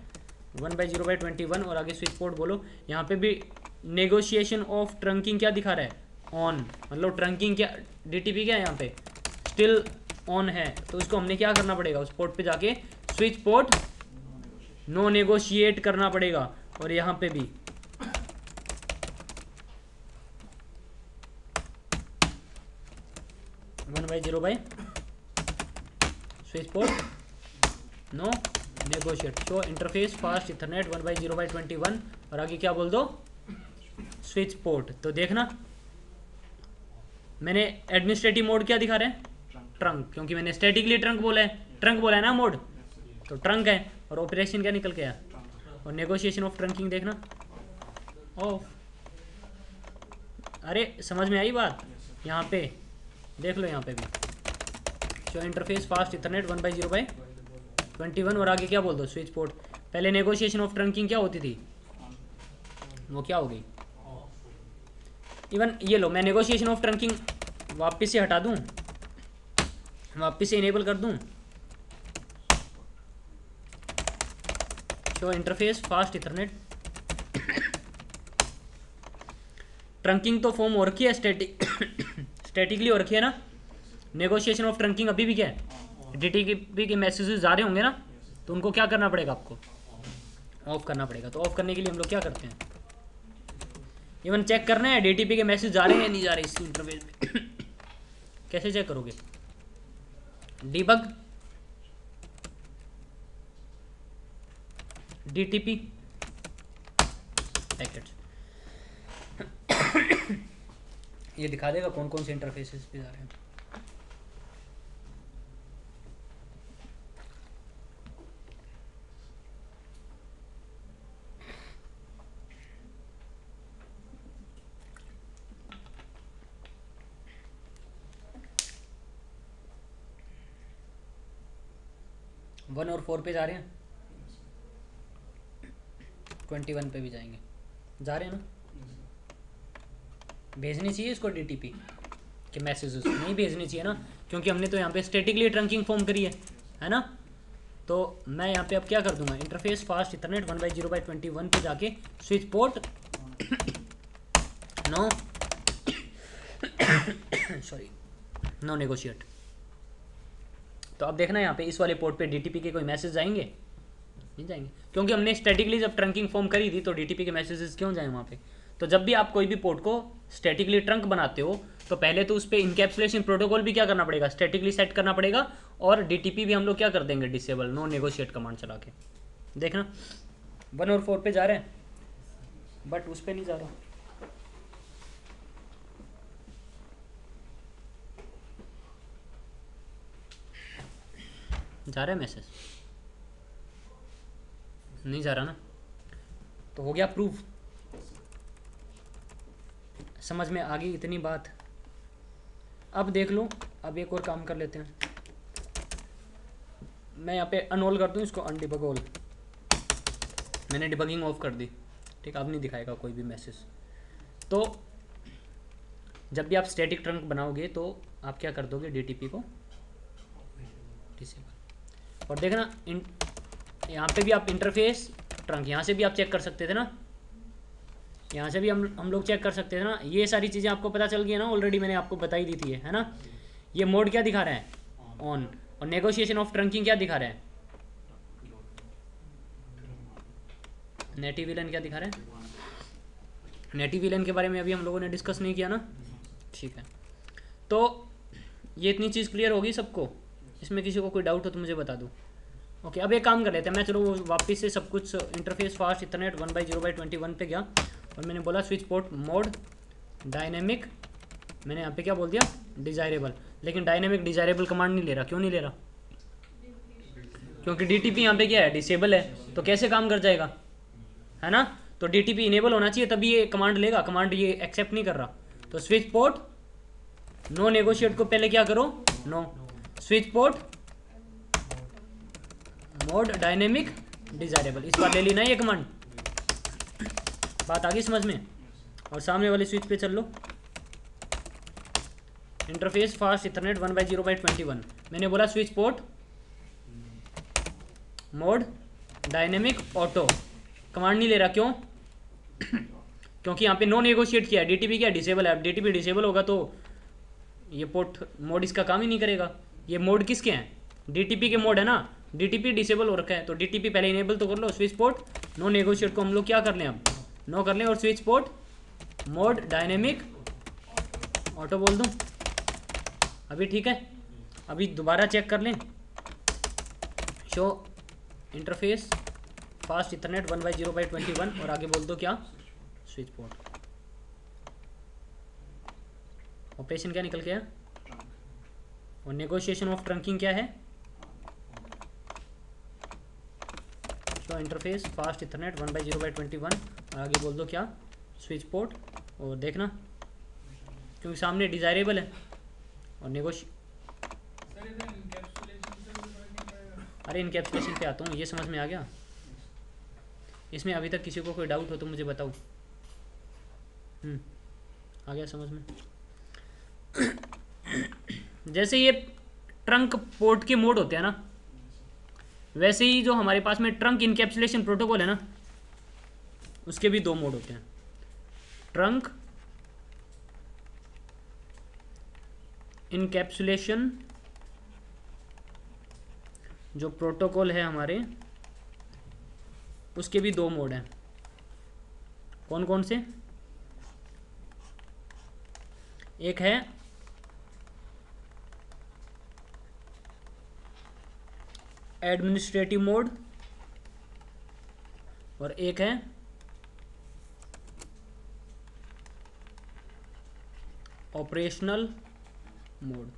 one by zero by twenty one और आगे स्विच पोर्ट बोलो, यहाँ पे भी नेगोशिएशन ऑफ ट्रंकिंग क्या दिखा रहा है, ऑन, मतलब ट्रंकिंग क्या, डीटीपी क्या है यहाँ पे स्टिल ऑन है। तो उसको हमने क्या करना पड़ेगा, उस पोर्ट पे जाके स्विच पोर्ट नो नेगोशिएट करना पड़ेगा। और यहाँ पे भी one by zero by switch port no negotiate. तो interface fast ethernet one by zero by twenty one और आगे क्या बोल दो, स्विच पोर्ट। तो देखना मैंने एडमिनिस्ट्रेटिव मोड क्या दिखा रहे हैं, ट्रंक, क्योंकि मैंने स्टैटिकली ट्रंक बोला है, ट्रंक बोला है ना मोड, तो ट्रंक है। और ऑपरेशन क्या निकल गया, और नेगोशिएशन ऑफ ट्रंकिंग देखना ऑफ। अरे समझ में आई बात, यहाँ पे देख लो, यहाँ पे भी जो interface fast ethernet one by zero by twenty one और आगे क्या बोल दो, स्विच पोर्ट। पहले नेगोशिएशन ऑफ ट्रंकिंग क्या होती थी, वो क्या हो गई, इवन ये लो, मैं नेगोशिएशन ऑफ ट्रंकिंग वापस से हटा दूँ, वापस से इनेबल कर दूँ। तो इंटरफेस फास्ट इथरनेट ट्रंकिंग तो फॉर्म हो रखी है, स्टैटिक स्टैटिकली हो रखी है ना। नेगोशिएशन ऑफ ट्रंकिंग अभी भी क्या है, डीटीपी के मैसेजेस जा रहे होंगे ना, तो उनको क्या करना पड़ेगा, आपको ऑफ करना पड़ेगा। तो ऑफ करने के लिए हम लोग क्या करते हैं, इवन चेक करना है डीटीपी के मैसेज जा रहे हैं नहीं जा रहे इस इंटरफेस में। कैसे चेक करोगे, डीबग डीटीपी पैकेट ये दिखा देगा कौन कौन से इंटरफेसेस पे जा रहे हैं। वन और फोर पे जा रहे हैं, ट्वेंटी वन पे भी जाएंगे, जा रहे हैं ना। भेजनी चाहिए इसको डीटीपी के मैसेजेस, नहीं भेजनी चाहिए ना, क्योंकि हमने तो यहाँ पे स्टैटिकली ट्रंकिंग फॉर्म करी है है ना। तो मैं यहाँ पे अब क्या कर दूंगा, interface fast ethernet one by zero by twenty one पर जाके switch port no sorry no negotiate. तो अब देखना यहाँ पे इस वाले पोर्ट पे डीटीपी के कोई मैसेज आएंगे, नहीं जाएंगे, क्योंकि हमने स्टैटिकली जब ट्रंकिंग फॉर्म करी थी तो डीटीपी के मैसेजेस क्यों जाएं वहाँ पे। तो जब भी आप कोई भी पोर्ट को स्टैटिकली ट्रंक बनाते हो तो पहले तो उस पर इनकैप्सुलेशन प्रोटोकॉल भी क्या करना पड़ेगा, स्टैटिकली सेट करना पड़ेगा, और डीटीपी भी हम लोग क्या कर देंगे डिसेबल, नो नेगोशिएट कमांड चला के। देखना वन और फोर पे जा रहे हैं बट उस पर नहीं जा रहा। जा रहा है मैसेज, नहीं जा रहा ना, तो हो गया प्रूफ। समझ में आ गई इतनी बात। अब देख लो, अब एक और काम कर लेते हैं। मैं यहाँ पे अनऑल कर दूँ इसको, अनडिबग ऑल, मैंने डिबगिंग ऑफ कर दी, ठीक। अब नहीं दिखाएगा कोई भी मैसेज। तो जब भी आप स्टैटिक ट्रंक बनाओगे तो आप क्या कर दोगे, डीटीपी को डिसेबल। और देखना इन यहाँ पे भी आप इंटरफेस ट्रंक यहाँ से भी आप चेक कर सकते थे ना, यहाँ से भी हम हम लोग चेक कर सकते थे ना। ये सारी चीज़ें आपको पता चल गई है ना, ऑलरेडी मैंने आपको बताई दी थी, है ना। ये मोड क्या दिखा रहा है, ऑन, और नेगोशिएशन ऑफ ट्रंकिंग क्या दिखा रहा है, नेटिव वीलैन क्या दिखा रहा है। नेटिव वीलैन के बारे में अभी हम लोगों ने डिस्कस नहीं किया ना, ठीक है। तो ये इतनी चीज़ क्लियर होगी सबको, इसमें किसी को कोई डाउट हो तो मुझे बता दो। ओके okay, अब एक काम कर लेते हैं। मैं चलो वापस से सब कुछ interface fast ethernet one by zero by twenty one पर गया और मैंने बोला स्विच पोर्ट मोड डायनेमिक, मैंने यहाँ पे क्या बोल दिया, डिजायरेबल। लेकिन डायनेमिक डिजायरेबल कमांड नहीं ले रहा, क्यों नहीं ले रहा, क्योंकि डीटीपी यहाँ पे क्या है, डिसेबल है, तो कैसे काम कर जाएगा, है ना। तो डीटीपी इनेबल होना चाहिए तभी ये कमांड लेगा, कमांड ये एक्सेप्ट नहीं कर रहा। तो स्विच पोर्ट नो नेगोशिएट को पहले क्या करो, no, switch port mode dynamic desirable, इस बार ले ली ना ये कमांड। बात आ गई समझ में। और सामने वाले स्विच पे चल लो, interface fast ethernet one by zero by twenty one, मैंने बोला switch port mode dynamic auto, command नहीं ले रहा, क्यों क्योंकि यहाँ पे नो नेगोशिएट किया है, डीटीपी क्या डिसेबल है। डीटीपी डिसेबल होगा तो ये पोर्ट मोड इसका काम ही नहीं करेगा। ये मोड किसके हैं, डीटीपी के मोड है ना, डीटीपी डिसेबल हो रखा है, तो डीटीपी पहले इनेबल तो कर लो। स्विच पोर्ट नो नेगोशिएट को हम लोग क्या कर लें, अब नो कर लें, और switch port mode dynamic auto बोल दूं अभी, ठीक है। अभी दोबारा चेक कर लें, show interface fast ethernet one by zero by twenty one और आगे बोल दो क्या, स्विच पोर्ट। ऑपरेशन क्या निकल गया, और नेगोशिएशन ऑफ ट्रंकिंग क्या है, तो interface fast ethernet one by zero by twenty one और आगे बोल दो क्या, स्विच पोर्ट। और देखना क्योंकि सामने डिजायरेबल है और नेगोश, अरे इनकैप्सुलेशन पे आता हूँ, ये समझ में आ गया। इसमें अभी तक किसी को कोई डाउट हो तो मुझे बताओ। हम्म आ गया समझ में। जैसे ये ट्रंक पोर्ट के मोड होते हैं ना, वैसे ही जो हमारे पास में ट्रंक इनकैप्सुलेशन प्रोटोकॉल है ना, उसके भी दो मोड होते हैं, ट्रंक इनकैप्सुलेशन जो प्रोटोकॉल है हमारे, उसके भी दो मोड हैं। कौन कौन से, एक है एडमिनिस्ट्रेटिव मोड और एक है ऑपरेशनल मोड।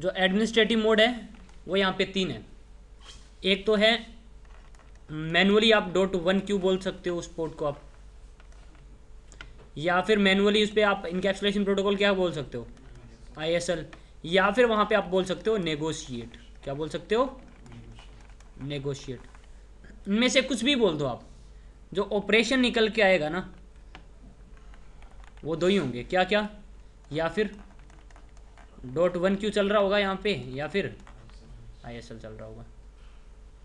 जो एडमिनिस्ट्रेटिव मोड है वो यहाँ पे तीन है। एक तो है मैनुअली आप डॉट वन क्यू बोल सकते हो उस पोर्ट को आप, या फिर मैनुअली उस पर आप इनकैप्सुलेशन प्रोटोकॉल क्या बोल सकते हो, आई एस एल, या फिर वहाँ पे आप बोल सकते हो नेगोशिएट, क्या बोल सकते हो, नेगोशिएट। इनमें से कुछ भी बोल दो आप, जो ऑपरेशन निकल के आएगा ना वो दो ही होंगे, क्या क्या, या फिर डॉट वन क्यू चल रहा होगा यहाँ पे, या फिर आई एस एल चल रहा होगा।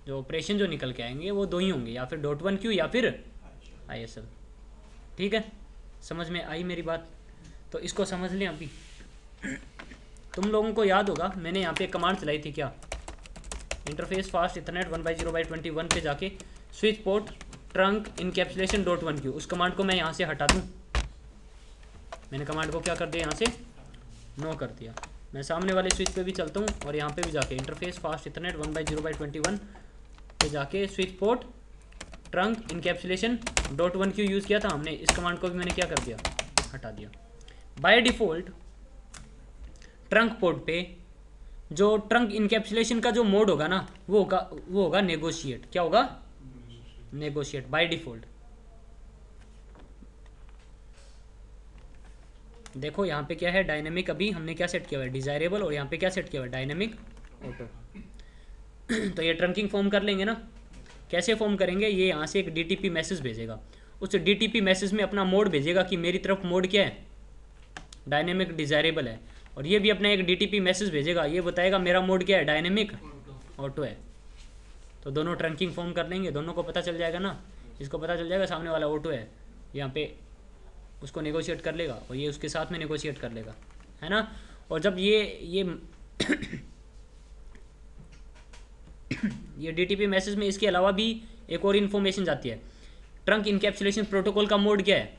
जो ऑपरेशन जो निकल के आएंगे वो दो ही होंगे, या फिर डॉट वन क्यू या फिर आई एस एल। ठीक है, समझ में आई मेरी बात? तो इसको समझ लें अभी। तुम लोगों को याद होगा मैंने यहाँ पे कमांड चलाई थी क्या, interface fast ethernet one by zero by twenty one पर जाके switch port trunk encapsulation dot one Q. उस कमांड को मैं यहाँ से हटा दूँ। मैंने कमांड को क्या कर दिया, यहाँ से नो कर दिया। मैं सामने वाले स्विच पे भी चलता हूँ और यहाँ पे भी जाके interface fast ethernet one by zero by twenty one पर जाके switch port trunk encapsulation dot one Q use किया था हमने। इस कमांड को भी मैंने क्या कर दिया, हटा दिया। बाय डिफ़ॉल्ट ट्रंक पोर्ट पे जो ट्रंक इनकैप्सुलेशन का जो मोड होगा ना, वो होगा वो होगा नेगोशिएट। क्या होगा? Negotiate by default. देखो यहाँ पे क्या है, डायनेमिक। अभी हमने क्या सेट किया हुआ है, डिज़ायरेबल, और यहाँ पे क्या सेट किया हुआ है, डायनेमिक ऑटो। तो ये ट्रंकिंग फॉर्म कर लेंगे ना। कैसे फॉर्म करेंगे, ये यहाँ से एक डीटीपी मैसेज भेजेगा। उस डीटीपी मैसेज में अपना मोड भेजेगा कि मेरी तरफ मोड क्या है, डायनेमिक डिज़ायरेबल है। और ये भी अपना एक डीटीपी मैसेज भेजेगा, ये बताएगा मेरा मोड क्या है, डायनेमिक ऑटो है। तो दोनों ट्रंकिंग फॉर्म कर लेंगे, दोनों को पता चल जाएगा ना। इसको पता चल जाएगा सामने वाला ऑटो है, यहाँ पे उसको नेगोशिएट कर लेगा और ये उसके साथ में नेगोशिएट कर लेगा, है ना। और जब ये ये ये डीटीपी मैसेज में इसके अलावा भी एक और इन्फॉर्मेशन जाती है, ट्रंक इनकैप्सुलेशन प्रोटोकॉल का मोड क्या है,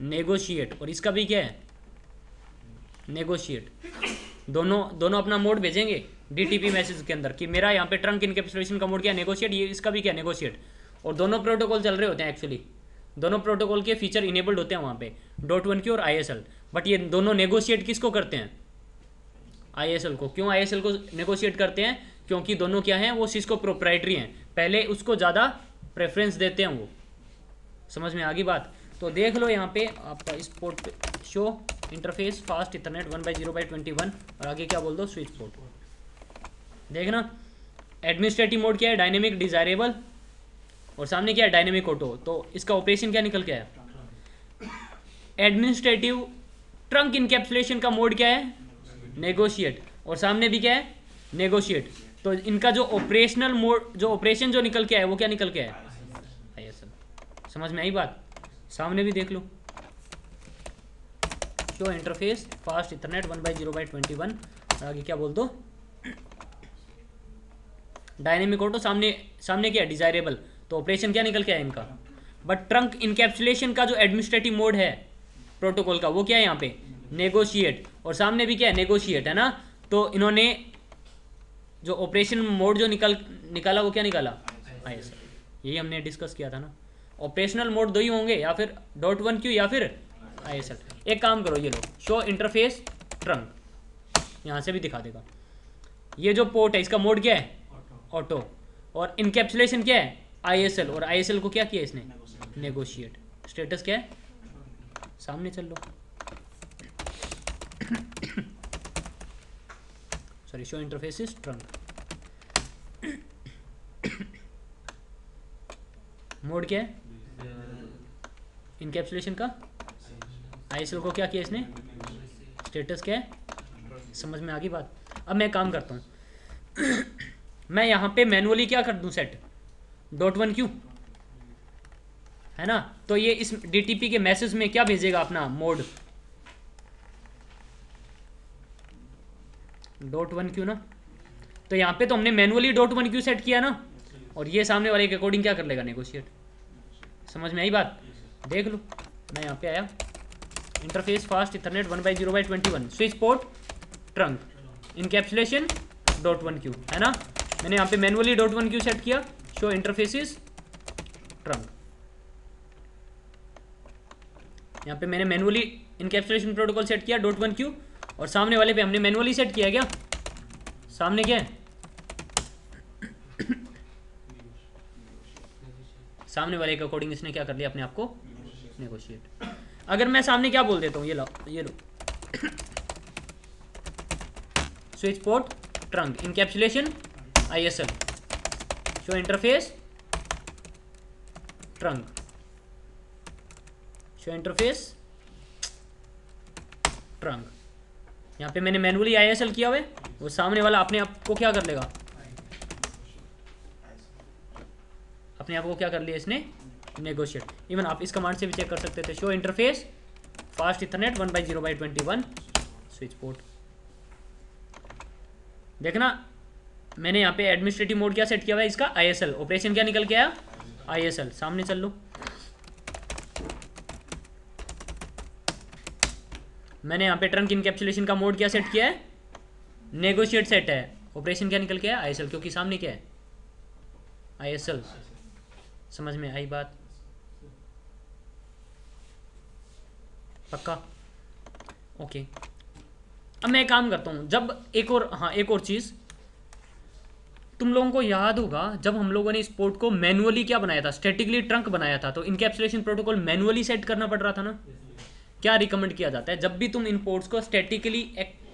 नेगोशिएट, और इसका भी क्या है, नेगोशिएट। दोनों दोनों अपना मोड भेजेंगे डीटीपी मैसेज के अंदर कि मेरा यहाँ पे ट्रंक इनकैप्सुलेशन का मोड क्या है, नेगोशिएट, ये इसका भी क्या है, नेगोशिएट। और दोनों प्रोटोकॉल चल रहे होते हैं एक्चुअली, दोनों प्रोटोकॉल के फीचर इनेबल्ड होते हैं वहाँ पे, डॉट वन क्यू और आईएसएल। बट ये दोनों नेगोशिएट किसको करते हैं, आईएसएल को। क्यों आईएसएल को नेगोशिएट करते हैं, क्योंकि दोनों क्या हैं, वो सिस्को प्रोप्राइटरी हैं, पहले उसको ज़्यादा प्रेफरेंस देते हैं वो। समझ में आ गई बात? तो देख लो यहाँ पे आपका इस पोर्ट पे show interface fast ethernet one by zero by twenty one और आगे क्या बोल दो, स्विच पोर्ट। देखना एडमिनिस्ट्रेटिव मोड क्या है, डायनेमिक डिज़ायरेबल, और सामने क्या है, डायनेमिक ऑटो। तो इसका ऑपरेशन क्या निकल के आया, एडमिनिस्ट्रेटिव ट्रंक इनकैप्सुलेशन का मोड क्या है, नेगोशिएट, और सामने भी क्या है, नेगोशिएट। तो इनका जो ऑपरेशनल मोड, जो ऑपरेशन जो निकल के आया वो क्या निकल के आया, आईएसएल। समझ में आई बात? सामने भी देख लो, show interface fast ethernet one by zero by twenty one आगे क्या बोल दो, डायनेमिक ऑटो, सामने सामने क्या है, डिज़ायरेबल। तो ऑपरेशन क्या निकल के आया इनका, बट ट्रंक इनकैप्सुलेशन का जो एडमिनिस्ट्रेटिव मोड है प्रोटोकॉल का, वो क्या है यहाँ पे, नेगोशिएट, और सामने भी क्या है, नेगोशिएट, है ना। तो इन्होंने जो ऑपरेशन मोड जो निकल निकाला वो क्या निकाला, आईएसएल। यही हमने डिस्कस किया था ना, ऑपरेशनल मोड दो ही होंगे, या फिर डॉट वन क्यू या फिर आईएसएल। एक काम करो, ये लो शो इंटरफेस ट्रंक, यहाँ से भी दिखा देगा। ये जो पोर्ट है इसका मोड क्या है, ऑटो, और इनकैप्सुलेशन क्या है, आईएसएल, और आईएसएल को क्या किया इसने, नेगोशिएट। स्टेटस क्या है, सामने चल लो, sorry, show interfaces trunk. Mode क्या है इनकैप्सुलेशन का, आईएसएल को क्या किया इसने, स्टेटस क्या है। समझ में आ गई बात? अब मैं काम करता हूँ, मैं यहाँ पे मैनुअली क्या कर दूँ, सेट डॉट वन क्यू, है ना। तो ये इस डीटीपी के मैसेज में क्या भेजेगा, अपना मोड डॉट वन क्यू ना। तो यहाँ पे तो हमने manually dot one Q set किया ना, और ये सामने वाले के अकॉर्डिंग क्या कर लेगा, नेगोशिएट। समझ में आई बात? देख लो, मैं यहाँ पे आया interface fast ethernet one by zero by twenty one switch port trunk encapsulation dot one Q, है ना। मैंने यहाँ पे manually dot one Q set किया, शो इंटरफेसेस ट्रंक। यहाँ पे मैंने मैनुअली इनकैप्सुलेशन प्रोटोकॉल सेट किया, डॉट वन क्यू, और सामने वाले पे हमने मैनुअली सेट किया। क्या सामने क्या है, सामने वाले के अकॉर्डिंग इसने क्या कर लिया, अपने आप को नेगोशिएट। अगर मैं सामने क्या बोल देता हूँ, ये लो ये लो switch port trunk encapsulation ISL show interface trunk, show interface trunk. यहाँ पे मैंने मैनुअली आईएसएल किया हुआ है, वो सामने वाला अपने आप को क्या कर लेगा, अपने आप को क्या कर लिया इसने, नेगोशिएट। इवन आप इस कमांड से भी चेक कर सकते थे, show interface fast ethernet one by zero by twenty one switch port. देखना मैंने यहाँ पे एडमिनिस्ट्रेटिव मोड क्या सेट किया हुआ है इसका, आईएसएल। ऑपरेशन क्या निकल के आया, आईएसएल। सामने चल लो, मैंने यहाँ पे ट्रंक इनकैप्सुलेशन का मोड क्या सेट किया है, नेगोशिएट सेट है। ऑपरेशन क्या निकल के आया, आईएसएल, क्योंकि सामने क्या है, आईएसएल। समझ में आई बात? पक्का? ओके। अब मैं एक काम करता हूँ, जब एक और हाँ एक और चीज़ तुम लोगों को याद होगा, जब हम लोगों ने इस पोर्ट को मैनुअली क्या बनाया था, स्टैटिकली ट्रंक बनाया था, तो इनकैप्सुलेशन प्रोटोकॉल मैनुअली सेट करना पड़ रहा था ना। क्या रिकमेंड किया जाता है, जब भी तुम इन पोर्ट्स को स्टैटिकली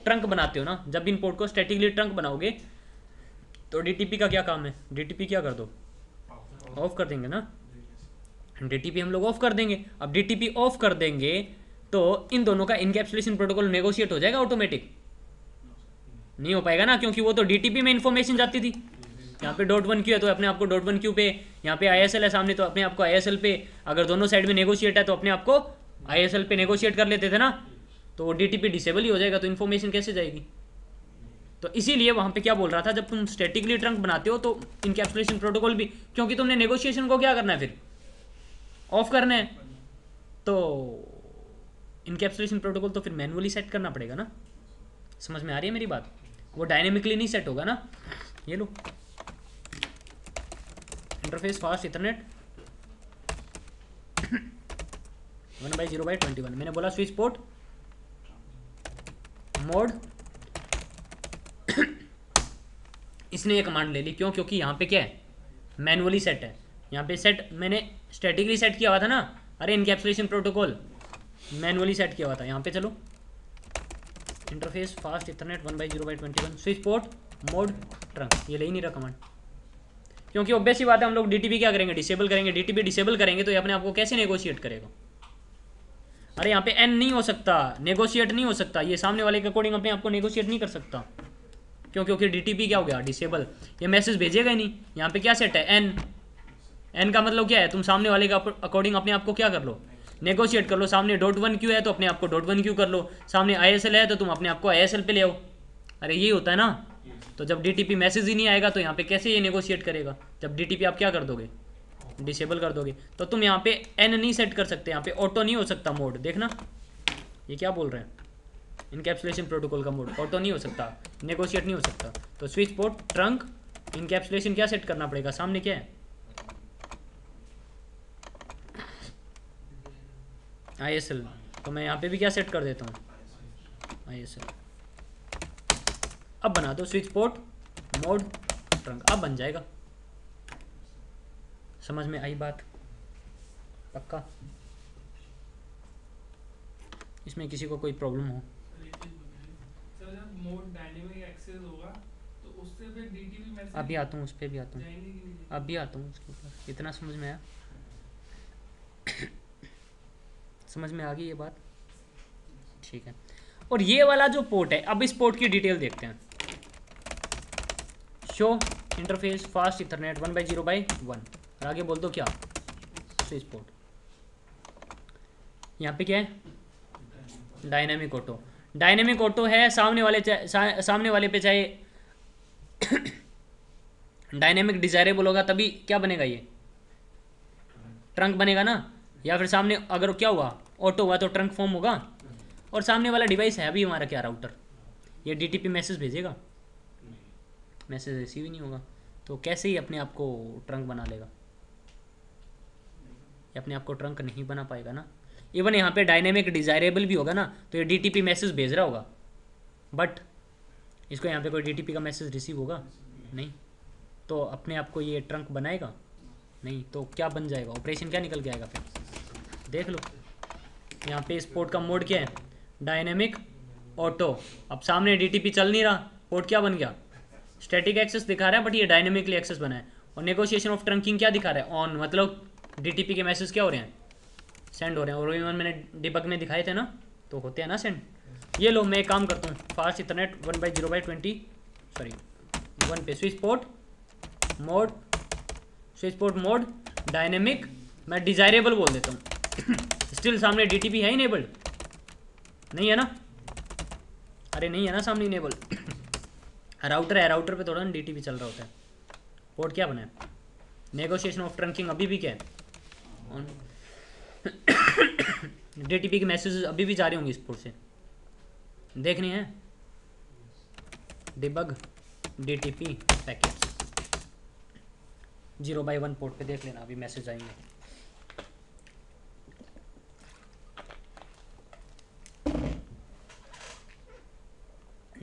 ट्रंक बनाते हो ना, जब इन पोर्ट को स्टैटिकली ट्रंक बनाओगे तो डीटीपी का क्या काम है, डीटीपी क्या कर दो, ऑफ कर देंगे ना, डीटीपी हम लोग ऑफ कर देंगे। अब डीटीपी ऑफ कर देंगे तो इन दोनों का इनकैप्सुलेशन प्रोटोकॉल नेगोशिएट हो जाएगा ऑटोमेटिक? नहीं हो पाएगा ना, क्योंकि वो तो डीटीपी में इन्फॉर्मेशन जाती थी। यहाँ पे डॉट वन क्यू है तो अपने आपको डॉट वन क्यू पे, यहाँ पे आईएसएल है सामने तो अपने आपको आईएसएल पे, अगर दोनों साइड में नेगोशिएट है तो अपने आपको आईएसएल पे नेगोशिएट कर लेते थे ना, तो वो डीटीपी डिसेबल ही हो जाएगा, तो इन्फॉर्मेशन कैसे जाएगी? तो इसीलिए वहाँ पे क्या बोल रहा था, जब तुम स्टैटिकली ट्रंक बनाते हो तो इनकैप्सुलेशन प्रोटोकॉल भी, क्योंकि तुमने नेगोशिएशन को क्या करना है, फिर ऑफ करना है, तो इनकैप्सुलेशन प्रोटोकॉल तो फिर मैनुअली सेट करना पड़ेगा ना। समझ में आ रही है मेरी बात? वो डायनेमिकली नहीं सेट होगा ना। ये लो, interface fast ethernet one by zero by twenty one, मैंने बोला स्विच पोर्ट मोड। इसने ये कमांड ले ली, क्यों? क्योंकि यहाँ पे क्या है, मैनुअली सेट है। यहाँ पे सेट मैंने स्टैटिकली सेट किया हुआ था ना, अरे इनकैप्सुलेशन प्रोटोकॉल मैनुअली सेट किया हुआ था। यहाँ पे चलो, interface fast ethernet one by zero by twenty one switch port mode trunk, ये ले ही नहीं रहा कमांड, क्योंकि ऑब्वियस ही बात है हम लोग डीटीपी क्या करेंगे, डिसेबल करेंगे। डीटीपी डिसेबल करेंगे तो ये अपने आपको कैसे नेगोशिएट करेगा? अरे यहाँ पे एन नहीं हो सकता, नेगोशिएट नहीं हो सकता, ये सामने वाले के अकॉर्डिंग अपने आपको नेगोशिएट नहीं कर सकता, क्यों? क्योंकि डीटीपी क्या हो गया, डिसेबल, ये मैसेज भेजेगा ही नहीं। यहाँ पे क्या सेट है, एन। एन का मतलब क्या है, तुम सामने वाले के अकॉर्डिंग अपने आपको क्या कर लो, नेगोशिएट कर लो। सामने डॉट वन क्यू है तो अपने आपको डॉट वन क्यू कर लो, सामने आईएसएल है तो तुम अपने आपको आईएसएल पे ले आओ। अरे ये होता है ना, तो जब डीटीपी मैसेज ही नहीं आएगा तो यहाँ पे कैसे ये नेगोशिएट करेगा? जब डीटीपी आप क्या कर दोगे, डिसेबल कर दोगे, तो तुम यहाँ पे एन नहीं सेट कर सकते, यहाँ पे ऑटो नहीं हो सकता मोड। देखना ये क्या बोल रहे हैं, इनकैप्सुलेशन प्रोटोकॉल का मोड ऑटो नहीं हो सकता, नेगोशिएट नहीं हो सकता, तो स्विच पोर्ट ट्रंक इनकैप्सुलेशन क्या सेट करना पड़ेगा, सामने क्या है, आईएसएल, तो मैं यहाँ पे भी क्या सेट कर देता हूँ, आईएसएल। अब बना दो स्विच पोर्ट मोड ट्रंक, अब बन जाएगा। समझ में आई बात? पक्का? इसमें किसी को कोई प्रॉब्लम हो? सर जब मोड डायनेमिक एक्सेस होगा तो उससे फिर डीटीपी मैसेज, अभी आता हूँ उस पर भी आता हूँ, अभी आता हूँ उसके ऊपर। इतना समझ में आया? समझ में आ गई ये बात? ठीक है। और ये वाला जो पोर्ट है, अब इस पोर्ट की डिटेल देखते हैं। Show interface fast ethernet one by zero by one, और आगे बोल दो क्या, स्विच पोर्ट। यहाँ पे क्या है, डायनेमिक ऑटो। डायनेमिक ऑटो है, सामने वाले सा, सामने वाले पे चाहे डायनेमिक डिजायरेबल होगा तभी क्या बनेगा, ये ट्रंक बनेगा ना, या फिर सामने अगर क्या हुआ, ऑटो हुआ तो ट्रंक फॉर्म होगा। और सामने वाला डिवाइस है अभी हमारा क्या, राउटर, ये डीटीपी मैसेज भेजेगा, मैसेज रिसीव ही नहीं होगा, तो कैसे ही अपने आप को ट्रंक बना लेगा, ये अपने आप को ट्रंक नहीं बना पाएगा ना। इवन यहाँ पे डायनेमिक डिजायरेबल भी होगा ना, तो ये डीटीपी मैसेज भेज रहा होगा, बट इसको यहाँ पे कोई डीटीपी का मैसेज रिसीव होगा नहीं, तो अपने आप को ये ट्रंक बनाएगा नहीं, तो क्या बन जाएगा, ऑपरेशन क्या निकल के आएगा फिर? देख लो यहाँ पे इस पोर्ट का मोड क्या है, डायनेमिक ऑटो। अब सामने डीटीपी चल नहीं रहा, पोर्ट क्या बन गया, स्टैटिक एक्सेस दिखा रहा है, बट ये डायनेमिकली एक्सेस बना है। और नेगोशिएशन ऑफ ट्रंकिंग क्या दिखा रहा है, ऑन, मतलब डीटीपी के मैसेज क्या हो रहे हैं, सेंड हो रहे हैं। और मैंने डिबग में दिखाए थे ना, तो होते हैं ना सेंड, ये लो मैं काम करता हूँ fast ethernet one by zero by twenty sorry one पे switch port mode switch port mode dynamic मैं डिजायरेबल बोल देता हूँ। स्टिल सामने डी टी पी है इनेबल्ड नहीं है ना, अरे नहीं है ना सामने इनेबल राउटर है, राउटर पे थोड़ा ना डी टी पी चल रहा होता है। पोर्ट क्या बना है नेगोशिएशन ऑफ ट्रंकिंग अभी भी क्या है डी टी पी के मैसेज अभी भी जा रहे होंगे इस पोर्ट से देखनी है debug D T P packet zero by one port पे देख लेना अभी मैसेज आएंगे।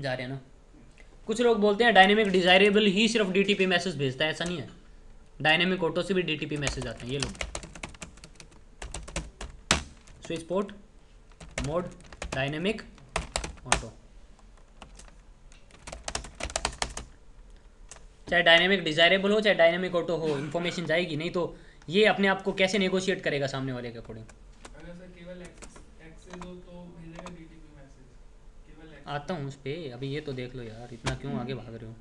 जा रहे हैं ना कुछ लोग बोलते हैं डायनेमिक डिजायरेबल ही सिर्फ डीटीपी मैसेज भेजता है, ऐसा नहीं है डायनेमिक ऑटो से भी डीटीपी मैसेज आते हैं। ये लोग switch port mode dynamic auto चाहे डायनेमिक डिजायरेबल हो चाहे डायनेमिक ऑटो हो इंफॉर्मेशन जाएगी, नहीं तो ये अपने आप को कैसे नेगोशिएट करेगा सामने वाले के अकॉर्डिंग। आता हूँ उस पर अभी, ये तो देख लो यार इतना क्यों आगे भाग रहे हो।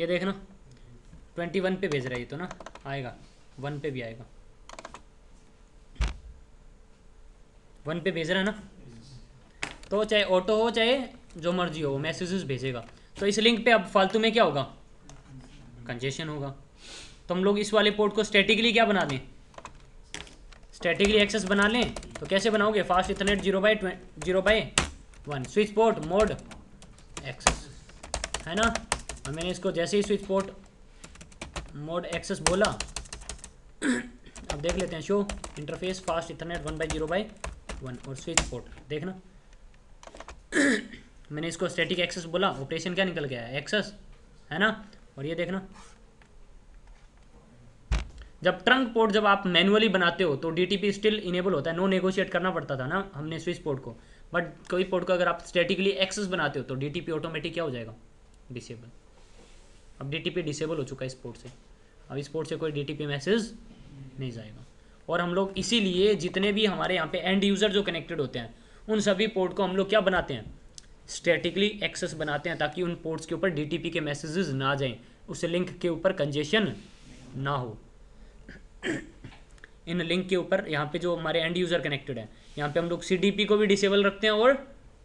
ये देखना ट्वेंटी वन पे भेज रहा है ये तो ना आएगा वन पे भी आएगा, वन पे भेज रहा है ना तो चाहे ऑटो हो चाहे जो मर्जी हो मैसेजेस भेजेगा। तो इस लिंक पे अब फालतू में क्या होगा कंजेशन होगा। तो हम लोग इस वाले पोर्ट को स्टैटिकली क्या बना दें स्टैटिकली एक्सेस बना लें। तो कैसे बनाओगे fast ethernet zero by zero by one switch port mode access है ना। और मैंने इसको जैसे ही स्विच पोर्ट मोड एक्सेस बोला अब देख लेते हैं show interface fast ethernet one by zero by one और स्विच पोर्ट देखना मैंने इसको स्टैटिक एक्सेस बोला ऑपरेशन क्या निकल गया है एक्सेस है ना। और ये देखना जब ट्रंक पोर्ट जब आप मैनुअली बनाते हो तो डीटीपी स्टिल इनेबल होता है, नो नेगोशिएट करना पड़ता था ना हमने स्विच पोर्ट को। बट कोई पोर्ट को अगर आप स्टैटिकली एक्सेस बनाते हो तो डीटीपी ऑटोमेटिक क्या हो जाएगा डिसेबल। अब डीटीपी डिसेबल हो चुका है इस पोर्ट से, अब इस पोर्ट से कोई डीटीपी मैसेज नहीं जाएगा। और हम लोग इसीलिए जितने भी हमारे यहाँ पे एंड यूज़र जो कनेक्टेड होते हैं उन सभी पोर्ट को हम लोग क्या बनाते हैं स्टैटिकली एक्सेस बनाते हैं ताकि उन पोर्ट्स के ऊपर डीटीपी के मैसेजेस ना जाएं, उस लिंक के ऊपर कंजेशन ना हो। इन लिंक के ऊपर यहाँ पे जो हमारे एंड यूज़र कनेक्टेड हैं यहाँ पे हम लोग सीडीपी को भी डिसेबल रखते हैं और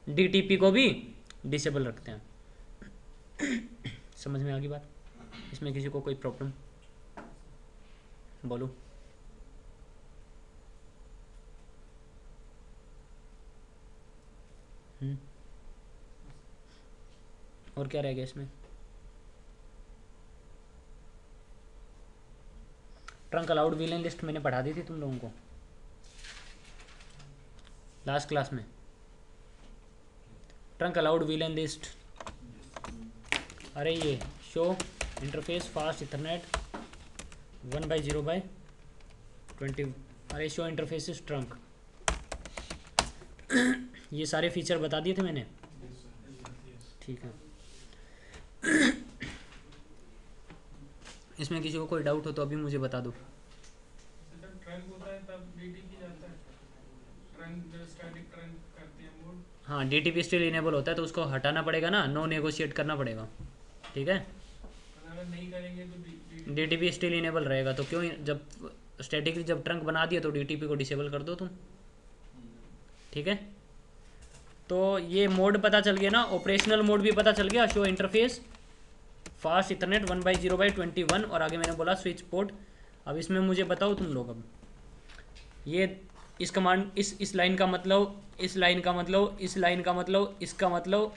डीटीपी को भी डिसेबल रखते हैं। समझ में आ गई बात, इसमें किसी को कोई प्रॉब्लम बोलो। हम्म और क्या रह गया इसमें ट्रंक अलाउड वीलेन लिस्ट मैंने पढ़ा दी थी तुम लोगों को लास्ट क्लास में। ट्रंक अलाउड वीलेन लिस्ट अरे ये show interface fast ethernet one by zero by twenty अरे शो इंटरफेस ट्रंक ये सारे फीचर बता दिए थे मैंने ठीक है। इसमें किसी को कोई डाउट हो तो अभी मुझे बता दो। हाँ D T P still enable होता है तो उसको हटाना पड़ेगा ना, नो नेगोशिएट करना पड़ेगा ठीक है। D T P still enable रहेगा तो क्यों जब स्टैटिकली जब ट्रंक बना दिया तो डी टी पी को डिसेबल कर दो तुम ठीक है। तो ये मोड पता चल गया ना, ऑपरेशनल मोड भी पता चल गया show interface fast ethernet one by zero by twenty one और आगे मैंने बोला स्विच पोर्ट। अब इसमें मुझे बताओ तुम लोग अब ये इस कमांड इस इस लाइन का मतलब इस लाइन का मतलब इस लाइन का मतलब इसका मतलब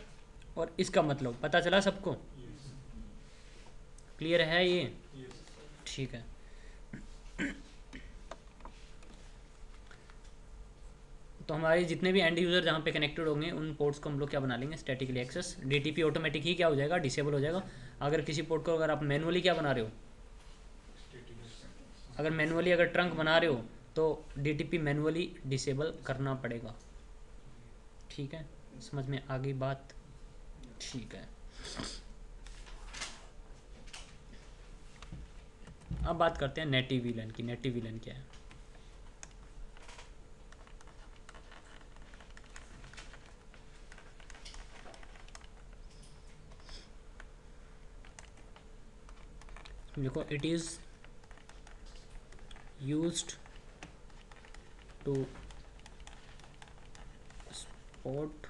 और इसका मतलब पता चला सबको क्लियर yes. है ये ठीक yes. है। तो हमारे जितने भी एंड यूज़र जहाँ पे कनेक्टेड होंगे उन पोर्ट्स को हम लोग क्या बना लेंगे स्टैटिकली एक्सेस, डीटीपी ऑटोमेटिक ही क्या हो जाएगा डिसेबल हो जाएगा। अगर किसी पोर्ट को अगर आप मैनुअली क्या बना रहे हो अगर मैनुअली अगर ट्रंक बना रहे हो तो डीटीपी मैनुअली डिसेबल करना पड़ेगा ठीक है। समझ में आ गई बात ठीक है। अब बात करते हैं नेटिव वीलैन की। नेटिव वीलैन क्या है? देखो, it is used to spot,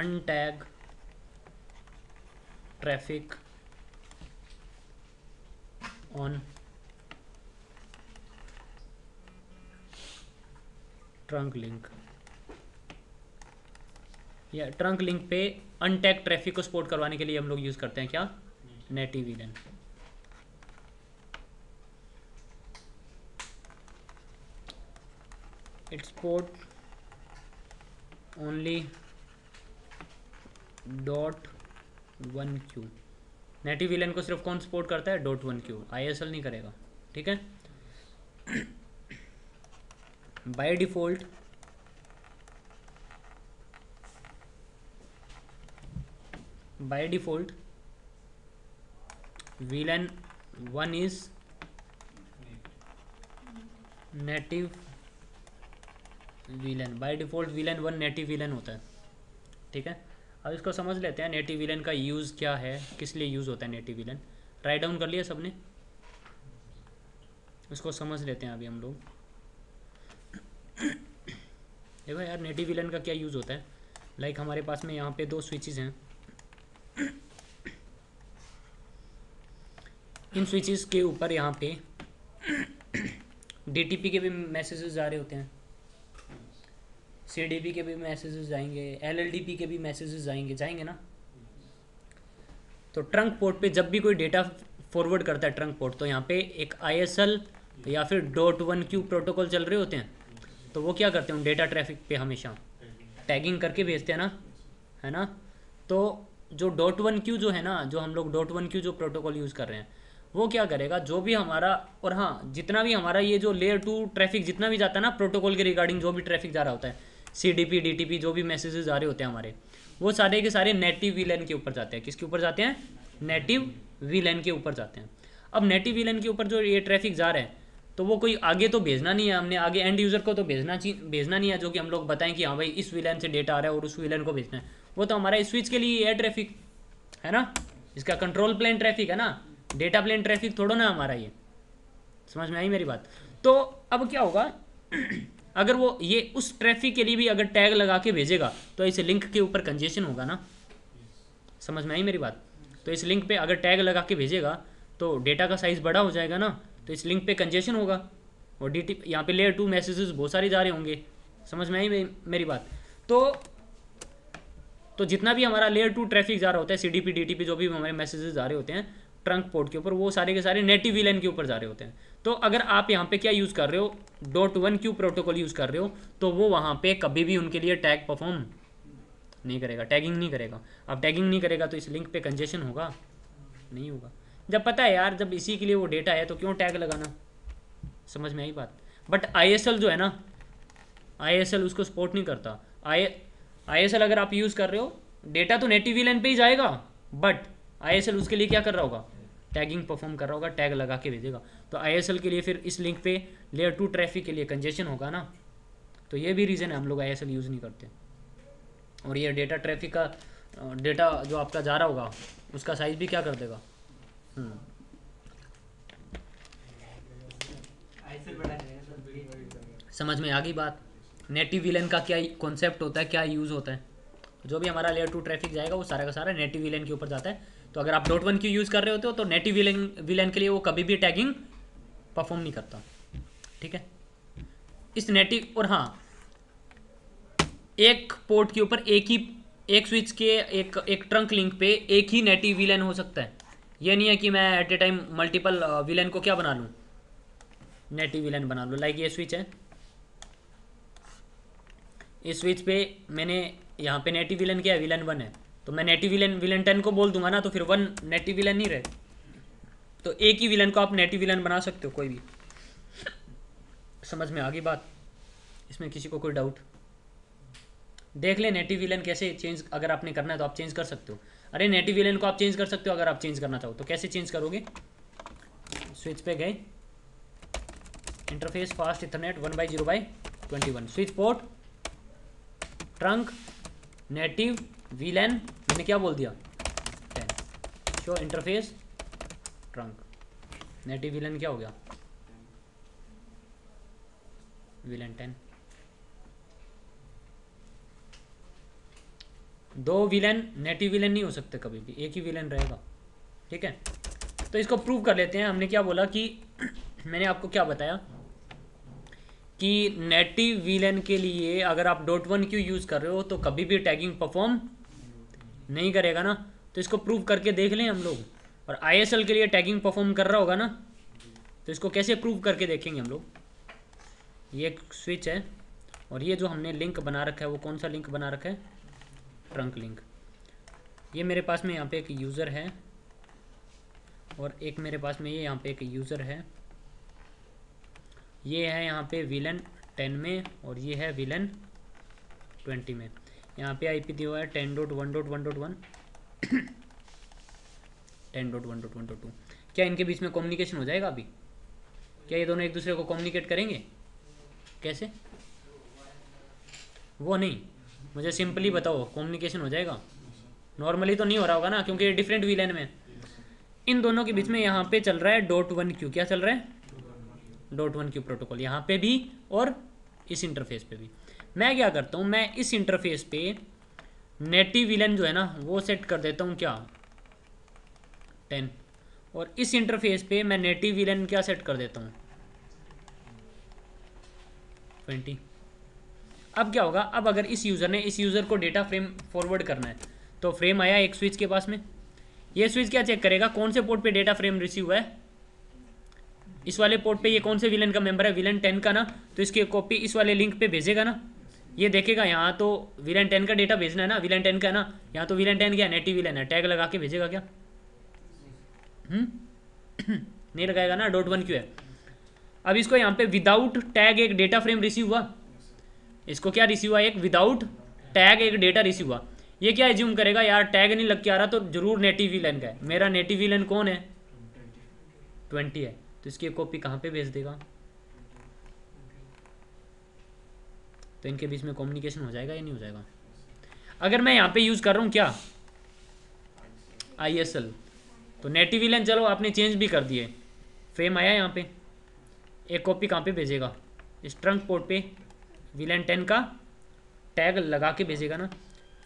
untag traffic on trunk link या trunk link पे untag traffic को spot करवाने के लिए हम लोग यूज करते हैं क्या? native V LAN। It support only dot one Q। Native VLAN को सिर्फ कौन सपोर्ट करता है? Dot one Q. I S L नहीं करेगा, ठीक है। By default by default VLAN one is native VLAN. By default VLAN one native VLAN होता है, ठीक है। अब इसको समझ लेते हैं नेटिव वीलन का यूज़ क्या है, किस लिए यूज़ होता है नेटिव वीलन। राइट डाउन कर लिया सबने, इसको समझ लेते हैं अभी हम लोग। देखो यार, नेटिव वीलन का क्या यूज़ होता है। लाइक हमारे पास में यहाँ पे दो स्विचेस हैं। इन स्विचेस के ऊपर यहाँ पे डी टी पी के भी मैसेजेस आ रहे होते हैं, सी डी पी के भी मैसेजेस आएंगे, एल एल डी पी के भी मैसेजेस आएंगे जाएंगे ना। तो ट्रंक पोर्ट पे जब भी कोई डेटा फॉरवर्ड करता है ट्रंक पोर्ट, तो यहाँ पे एक आई एस एल या फिर डॉट वन क्यू प्रोटोकॉल चल रहे होते हैं। तो वो क्या करते हैं, उन डेटा ट्रैफिक पे हमेशा टैगिंग करके भेजते हैं ना, है ना। तो जो डॉट वन क्यू जो है ना, जो हम लोग डॉट वन क्यू जो प्रोटोकॉल यूज़ कर रहे हैं, वो क्या करेगा, जो भी हमारा, और हाँ जितना भी हमारा ये जो लेयर टू ट्रैफिक जितना भी जाता है ना प्रोटोकॉल के रिगार्डिंग, जो भी ट्रैफिक जा रहा होता है, C D P, D T P, जो भी मैसेजेस आ रहे होते हैं हमारे, वो सारे के सारे नेटिव वीलैन के ऊपर जाते हैं। किसके ऊपर जाते हैं? नेटिव वीलैन के ऊपर जाते हैं। अब नेटिव वीलैन के ऊपर जो ये ट्रैफिक जा रहा है, तो वो कोई आगे तो भेजना नहीं है हमने, आगे एंड यूज़र को तो भेजना भेजना नहीं है जो कि हम लोग बताएं कि हाँ भाई इस वीलैन से डेटा आ रहा है और उस वीलैन को भेजना है। वो तो हमारा स्विच के लिए एयर ट्रैफिक है ना, इसका कंट्रोल प्लेन ट्रैफिक है ना, डेटा प्लेन ट्रैफिक थोड़ा ना हमारा। ये समझ में आई मेरी बात? तो अब क्या होगा, अगर वो ये उस ट्रैफिक के लिए भी अगर टैग लगा के भेजेगा तो इस लिंक के ऊपर कंजेशन होगा ना। समझ में आई मेरी बात? तो इस लिंक पे अगर टैग लगा के भेजेगा तो डेटा का साइज़ बड़ा हो जाएगा ना, तो इस लिंक पे कंजेशन होगा और डी टी यहाँ पर लेयर टू मैसेजेस बहुत सारे जा रहे होंगे। समझ में आई मेरी बात? तो तो जितना भी हमारा लेयर टू ट्रैफिक जा रहा होता है, C D P D T P जो भी हमारे मैसेजेस जा रहे होते हैं ट्रंक पोर्ट के ऊपर, वो सारे के सारे नेटिव वीलैन के ऊपर जा रहे होते हैं। तो अगर आप यहाँ पे क्या यूज़ कर रहे हो, dot one Q protocol use कर रहे हो, तो वो वहाँ पे कभी भी उनके लिए टैग परफॉर्म नहीं करेगा, टैगिंग नहीं करेगा। अब टैगिंग नहीं करेगा तो इस लिंक पे कंजेशन होगा नहीं होगा? जब पता है यार, जब इसी के लिए वो डेटा है तो क्यों टैग लगाना। समझ में आई बात? बट आई एस एल जो है ना, आई एस एल उसको सपोर्ट नहीं करता। आई आई एस एल अगर आप यूज़ कर रहे हो, डेटा तो नेटिव वीलैन पर ही जाएगा, बट आई एस एल उसके लिए क्या कर रहा होगा, टैगिंग परफॉर्म कर रहा होगा, टैग लगा के भेजेगा। तो आई एस एल के लिए फिर इस लिंक पे लेयर टू ट्रैफिक के लिए कंजेशन होगा ना। तो ये भी रीज़न है हम लोग आई एस एल यूज़ नहीं करते। और ये डेटा ट्रैफिक का डेटा जो आपका जा रहा होगा उसका साइज़ भी क्या कर देगा। समझ में आ गई बात? नेटिव वीलन का क्या कॉन्सेप्ट होता है, क्या यूज़ होता है। जो भी हमारा लेयर टू ट्रैफिक जाएगा वो सारा का सारा नेटिव वीलन के ऊपर जाता है। तो अगर आप डॉट वन क्यू यूज़ कर रहे होते हो तो नेटिव वीलन वीलन के लिए वो कभी भी टैगिंग परफॉर्म नहीं करता, ठीक है। इस नेटिव, और हाँ एक पोर्ट के ऊपर एक ही एक स्विच के एक एक ट्रंक लिंक पे एक ही नेटिव वीलन हो सकता है। ये नहीं है कि मैं at a time multiple VLAN को क्या बना लूँ, नेटिव वीलन बना लूँ। लाइक ये स्विच है, इस स्विच पे मैंने यहाँ पे नेटिव वीलन क्या है, वीलन वन है, तो मैं नेटिव वीलन वीलन टेन को बोल दूंगा ना, तो फिर वन नेटिव वीलन नहीं रहे। तो एक ही वीलन को आप नेटिव वीलन बना सकते हो कोई भी। समझ में आ गई बात? इसमें किसी को कोई डाउट? देख ले नेटिव वीलन कैसे चेंज, अगर आपने करना है तो आप चेंज कर सकते हो। अरे नेटिव वीलैन को आप चेंज कर सकते हो अगर आप चेंज करना चाहो तो। कैसे चेंज करोगे? स्विच पे गए, interface fast ethernet one by zero by twenty one switch port trunk native VLAN, मैंने क्या बोल दिया ten, show interface trunk native VLAN क्या हो गया वीलैन टेन। दो वीलैन नेटिव वीलैन नहीं हो सकते कभी भी, एक ही वीलैन रहेगा। ठीक है, तो इसको प्रूव कर लेते हैं। हमने क्या बोला कि मैंने आपको क्या बताया कि नेटिव वीलैन के लिए अगर आप डॉट वन क्यू यूज़ कर रहे हो तो कभी भी टैगिंग परफॉर्म नहीं करेगा ना, तो इसको प्रूव करके देख लें हम लोग। और आईएसएल के लिए टैगिंग परफॉर्म कर रहा होगा ना, तो इसको कैसे प्रूव करके देखेंगे हम लोग। ये स्विच है और ये जो हमने लिंक बना रखा है वो कौन सा लिंक बना रखा है? Trunk link. ये मेरे पास में यहाँ पे एक यूज़र है और एक मेरे पास में ये यहाँ पे एक यूज़र है, ये है यहाँ पे वीलन टेन में और ये है वीलन ट्वेंटी में। यहाँ पे आईपी दिया हुआ है ten dot one dot one dot one, ten dot one dot one dot two. क्या इनके बीच में कम्युनिकेशन हो जाएगा अभी? क्या ये दोनों एक दूसरे को कम्युनिकेट करेंगे? कैसे? वो नहीं, मुझे सिंपली बताओ कम्युनिकेशन हो जाएगा? नॉर्मली तो नहीं हो रहा होगा ना, क्योंकि डिफरेंट वीलन में इन दोनों के बीच में यहाँ पे चल रहा है डॉट वन क्यू। क्या चल रहा है? डॉट वन क्यू प्रोटोकॉल, यहाँ पे भी और इस इंटरफेस पे भी। मैं क्या करता हूँ, मैं इस इंटरफेस पे नेटिव वीलन जो है ना वो सेट कर देता हूँ क्या टेन, और इस इंटरफेस पे मैं नेटिव वीलन क्या सेट कर देता हूँ ट्वेंटी। अब क्या होगा, अब अगर इस यूज़र ने इस यूज़र को डेटा फ्रेम फॉरवर्ड करना है तो फ्रेम आया एक स्विच के पास में, ये स्विच क्या चेक करेगा कौन से पोर्ट पे डेटा फ्रेम रिसीव हुआ है। इस वाले पोर्ट पे ये कौन से विलन का मेंबर है? विलन टेन का ना, तो इसकी कॉपी इस वाले लिंक पे भेजेगा ना। ये देखेगा यहाँ तो विलन टेन का डेटा भेजना है ना, विलन टेन का है ना, यहाँ तो विलन टेन क्या है नेटिव विलन है, टैग लगा के भेजेगा क्या? नहीं लगाएगा ना, डॉट वन क्यू है। अब इसको यहाँ पे विदाउट टैग एक डेटा फ्रेम रिसीव हुआ, इसको क्या रिसीव हुआ? एक विदाउट टैग एक डेटा रिसीव हुआ। ये क्या एज्यूम करेगा यार टैग नहीं लग के आ रहा तो जरूर नेटिव विलन का है, मेरा नेटिव विलन कौन है ट्वेंटी है, तो इसकी एक कॉपी कहाँ पे भेज देगा। तो इनके बीच में कम्युनिकेशन हो जाएगा या नहीं हो जाएगा? अगर मैं यहाँ पे यूज़ कर रहा हूँ क्या आईएसएल, तो नेटिव विलन चलो आपने चेंज भी कर दिए, फ्रेम आया यहाँ पे एक कॉपी कहाँ पे भेजेगा? इस ट्रंक पोर्ट पे विलन टेन का टैग लगा के भेजेगा ना।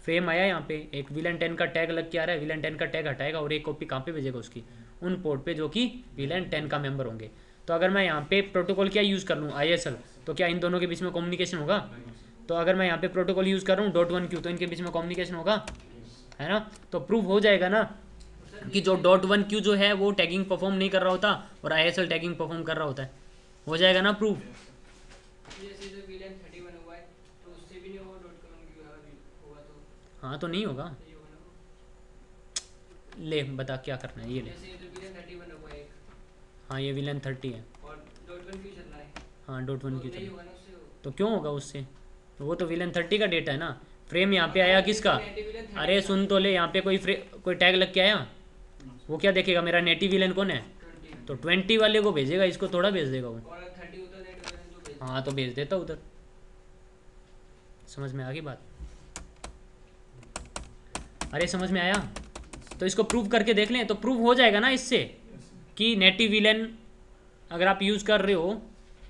फ्रेम आया यहाँ पे एक विलन टेन का टैग लग के आ रहा है, विलन टेन का टैग हटाएगा और एक कॉपी कहाँ पे भेजेगा? उसकी उन पोर्ट पे जो कि विलन टेन का मेंबर होंगे। तो अगर मैं यहाँ पे प्रोटोकॉल क्या यूज़ कर लूँ आईएसएल, तो क्या इन दोनों के बीच में कम्युनिकेशन होगा? तो अगर मैं यहाँ पे प्रोटोकॉल यूज़ कर रहा हूँ डॉट वन क्यू, तो इनके बीच में कम्युनिकेशन होगा है ना। तो प्रूव हो जाएगा ना कि जो डॉट वन क्यू जो है वो टैगिंग परफॉर्म नहीं कर रहा होता और आईएसएल टैगिंग परफॉर्म कर रहा होता है, हो जाएगा ना प्रूव। हाँ तो नहीं होगा, ले बता क्या करना है। ये ले, हाँ ये विलन थर्टी है और हाँ डॉट वन क्यू चल, तो क्यों होगा उससे? तो वो तो विलन थर्टी का डेटा है ना। फ्रेम यहाँ पे आया किसका? अरे सुन तो ले, यहाँ पे कोई कोई टैग लग के आया, वो क्या देखेगा मेरा नेटिव विलन कौन है, तो ट्वेंटी वाले को भेजेगा, इसको थोड़ा भेज देगा वो। हाँ तो भेज देता उधर, समझ में आ गई बात? अरे समझ में आया, तो इसको प्रूव करके देख लें। तो प्रूव हो जाएगा ना इससे कि नेटिव विलन अगर आप यूज़ कर रहे हो,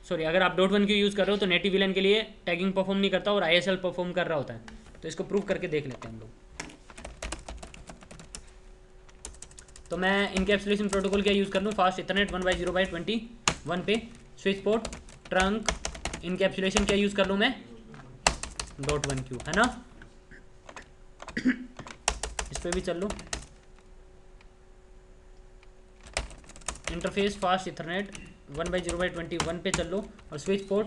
सॉरी अगर आप डॉट वन क्यू यूज़ कर रहे हो तो नेटिव विलन के लिए टैगिंग परफॉर्म नहीं करता और आईएसएल परफॉर्म कर रहा होता है। तो इसको प्रूव करके देख लेते हैं हम लोग। तो मैं इनकैप्सुलेशन प्रोटोकॉल क्या यूज़ कर लूँ? Fast ethernet one by zero by twenty one पे स्विच पोर्ट ट्रंक इनकैप्सुलेशन क्या यूज़ कर लूँ मैं? डॉट वन क्यू है ना, इस पे भी चल लूँ। Interface fast ethernet one by zero by twenty one पे चल लो और switch port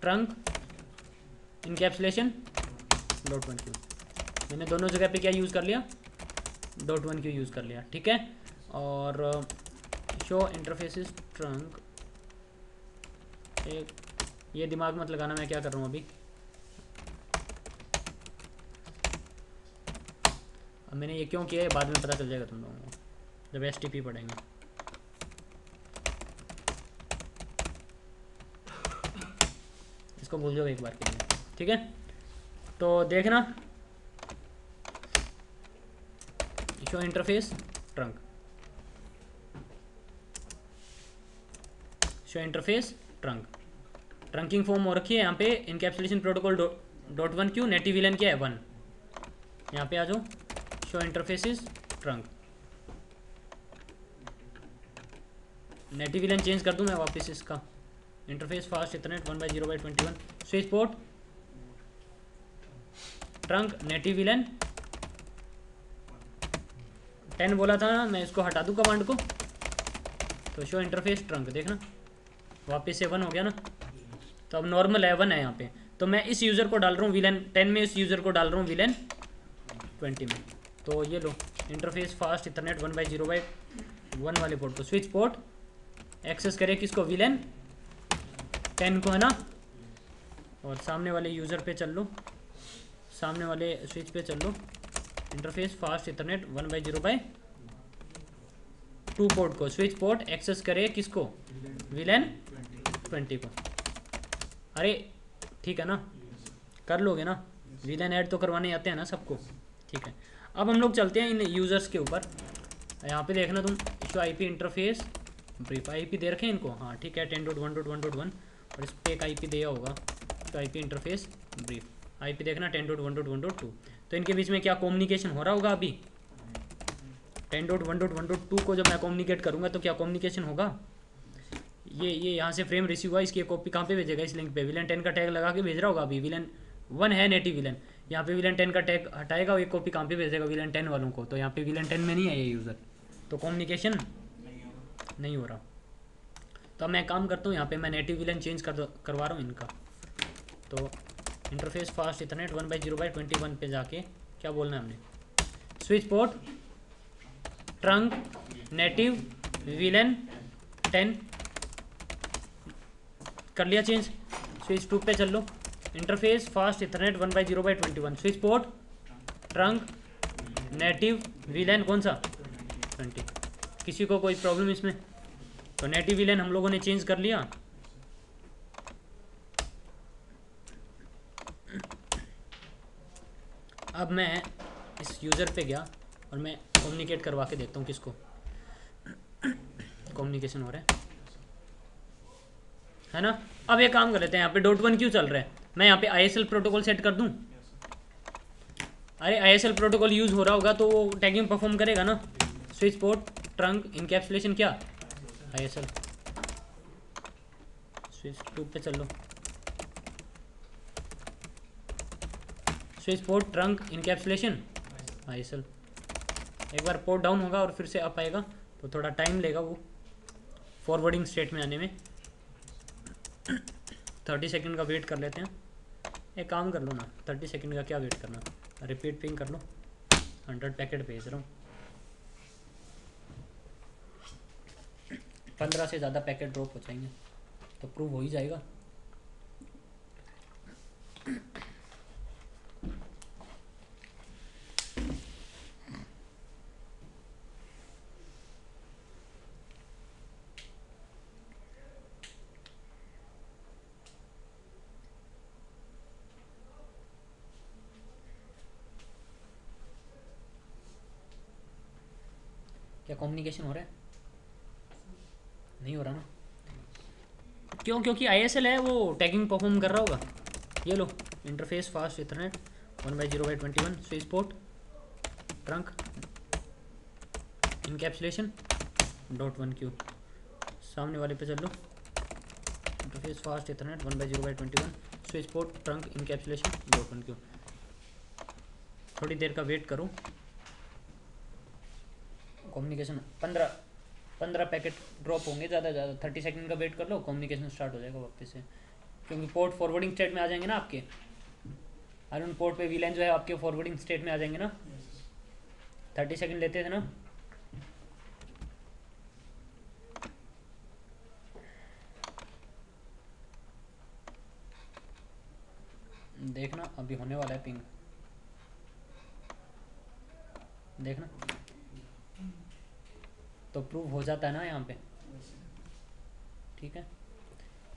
trunk encapsulation dot one Q. मैंने दोनों जगह पे क्या यूज़ कर लिया? डॉट वन क्यू यूज़ कर लिया। ठीक है, और शो इंटरफेसिस ट्रंक एक, ये दिमाग मत लगाना मैं क्या कर रहा हूँ अभी। अब मैंने ये क्यों किया है बाद में पता चल जाएगा तुम लोगों को जब एस टी पी पढ़ेंगे। इसको भूल जाओ एक बार के लिए, ठीक है। तो देखना show interface trunk, show interface trunk, trunking form हो रखी है यहाँ पे। Encapsulation protocol dot dot one Q, native VLAN क्या है वन। यहाँ पे आ जाओ show interfaces trunk, native VLAN change कर दूँ मैं वापस इसका। Interface fast ethernet one by zero by twenty one switch port trunk native VLAN ten बोला था ना, मैं इसको हटा दूँ कमांड को। तो शो इंटरफेस ट्रंक देखना वापस से वन हो गया ना, तो अब नॉर्मल है वन है यहाँ पे। तो मैं इस यूज़र को डाल रहा हूँ वीलन टेन में, इस यूज़र को डाल रहा हूँ वीलन ट्वेंटी में। तो ये लो interface fast ethernet one by zero by one वाले पोर्ट को, स्विच पोर्ट एक्सेस करे किसको वीलन टेन को, है ना। और सामने वाले यूज़र पे चल लो, सामने वाले स्विच पे चल लो, interface fast ethernet one by zero by two port को, स्विच पोर्ट एक्सेस करे किसको वीलन ट्वेंटी को। अरे ठीक है ना, कर लोगे ना, वीलन ऐड तो करवाने आते हैं ना सबको, ठीक है। अब हम लोग चलते हैं इन यूज़र्स के ऊपर। यहाँ पे देखना तुम इसको आईपी इंटरफेस ब्रीफ, आईपी दे रखे इनको, हाँ ठीक है ten dot one dot one dot one, और इस पर एक आईपी दिया होगा तो आईपी इंटरफेस ब्रीफ, आईपी देखना ten dot one dot one dot two. तो इनके बीच में क्या कम्युनिकेशन हो रहा होगा अभी, ten dot one dot one dot two को जब मैं कम्युनिकेट करूँगा तो क्या कम्युनिकेशन होगा। ये ये यहाँ से फ्रेम रिसीव हुआ, इसकी कॉपी कहाँ पे भेजेगा, इस लिंक पे विलन टेन का टैग लगा के भेज रहा होगा। अभी विलन वन है नेटिव विलन, यहाँ पे विलन टेन का टैग हटाएगा और ये कॉपी कहाँ पे भेजेगा विलन टेन वालों को। तो यहाँ पे विलन टेन में नहीं है ये यूज़र, तो कम्युनिकेशन नहीं हो रहा। तो मैं काम करता हूँ यहाँ पे, मैं नेटिव विलन चेंज कर करवा रहा हूँ इनका। तो interface fast ethernet one by zero by twenty one पे जाके क्या बोलना है हमने, switch port trunk native VLAN ten कर लिया चेंज। स्विच टू पे चल लो, interface fast ethernet one by zero by twenty one, switch port trunk native VLAN कौन सा ट्वेंटी। किसी को कोई प्रॉब्लम इसमें? तो नेटिव वीलैन हम लोगों ने चेंज कर लिया। अब मैं इस यूज़र पे गया और मैं कम्युनिकेट करवा के देखता हूँ किसको कम्युनिकेशन हो रहा है, है ना। अब ये काम कर लेते हैं, यहाँ पे डॉट वन क्यों चल रहा है, मैं यहाँ पे आईएसएल प्रोटोकॉल सेट कर दूँ। अरे आईएसएल प्रोटोकॉल यूज़ हो रहा होगा तो वो टैगिंग परफॉर्म करेगा ना। स्विच पोर्ट ट्रंक इनकैप्सुलेशन क्या आईएसएल, स्विच टू पे चल लो, switch port trunk encapsulation ISL. एक बार पोर्ट डाउन होगा और फिर से अप आएगा, तो थोड़ा टाइम लेगा वो फॉरवर्डिंग स्टेट में आने में। थर्टी सेकेंड का वेट कर लेते हैं, एक काम कर लो ना, थर्टी सेकेंड का क्या वेट करना, रिपीट पिंग कर लो, हंड्रेड पैकेट भेज रहा हूँ। पंद्रह से ज़्यादा पैकेट ड्रॉप हो जाएंगे तो प्रूव हो ही जाएगा। कम्युनिकेशन हो रहा है? नहीं हो रहा ना, क्यों? क्योंकि आईएसएल है वो टैगिंग परफॉर्म कर रहा होगा। ये लो interface fast ethernet one by zero by twenty one, switch port trunk encapsulation dot one Q, सामने वाले पे चल लो, interface fast ethernet one by zero by twenty one, switch port trunk encapsulation dot one Q. थोड़ी देर का वेट करो, कम्युनिकेशन पंद्रह पंद्रह पैकेट ड्रॉप होंगे ज़्यादा ज़्यादा। थर्टी सेकंड का वेट कर लो, कम्युनिकेशन स्टार्ट हो जाएगा वापस से, क्योंकि पोर्ट फॉरवर्डिंग स्टेट में आ जाएंगे ना आपके। अरुण पोर्ट पे वीलैन जो है आपके फॉरवर्डिंग स्टेट में आ जाएंगे ना। थर्टी सेकंड लेते थे ना। देखना अभी होने वाला है पिंग। देखना तो प्रूव हो जाता है ना यहाँ पे। ठीक है,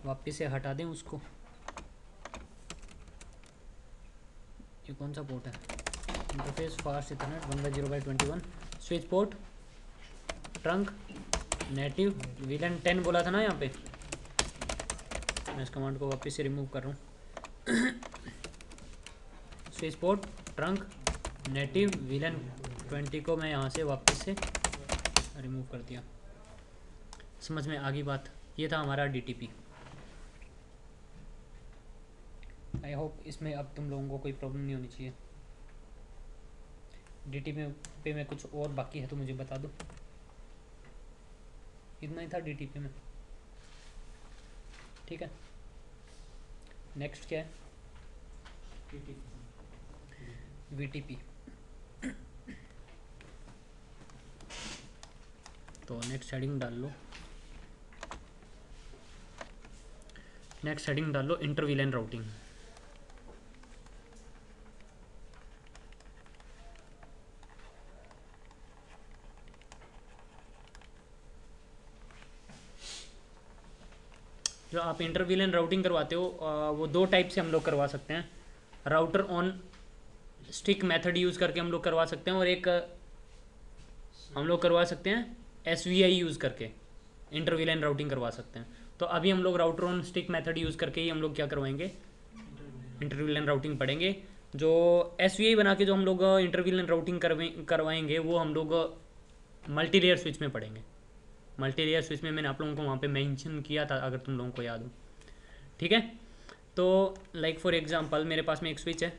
वापस से हटा दें उसको। ये कौन सा पोर्ट है? Interface fast ethernet one by zero by twenty one, switch port, trunk, native, VLAN ten बोला था ना यहाँ पे। मैं इस कमांड को वापस से रिमूव कर रहा हूँ। Switch port, trunk, native, VLAN twenty को मैं यहाँ से वापस से रिमूव कर दिया। समझ में आ गई बात। ये था हमारा डीटीपी। आई होप इसमें अब तुम लोगों को कोई प्रॉब्लम नहीं होनी चाहिए। डीटीपी पे में कुछ और बाकी है तो मुझे बता दो। इतना ही था डीटीपी में। ठीक है, नेक्स्ट क्या है? वीटीपी। तो नेक्स्ट हेडिंग डाल लो, नेक्स्ट हेडिंग डाल लो इंटर वीलैन राउटिंग। जो आप इंटर वीलैन राउटिंग करवाते हो वो दो टाइप से हम लोग करवा सकते हैं। Router on stick method use करके हम लोग करवा सकते हैं, और एक हम लोग करवा सकते हैं एस वी आई यूज़ करके इंटर वीलैन राउटिंग करवा सकते हैं। तो अभी हम लोग router on stick method use करके ही हम लोग क्या करवाएंगे? इंटर वीलैन राउटिंग पढ़ेंगे। जो एस वी आई बना के जो हम लोग इंटर वीलैन राउटिंग करवाएंगे वो हम लोग मल्टी लेयर स्विच में पढ़ेंगे। मल्टी लेयर स्विच में मैंने आप लोगों को वहाँ पे मेंशन किया था, अगर तुम लोगों को याद हो। ठीक है, तो लाइक फॉर एग्जांपल मेरे पास में एक स्विच है।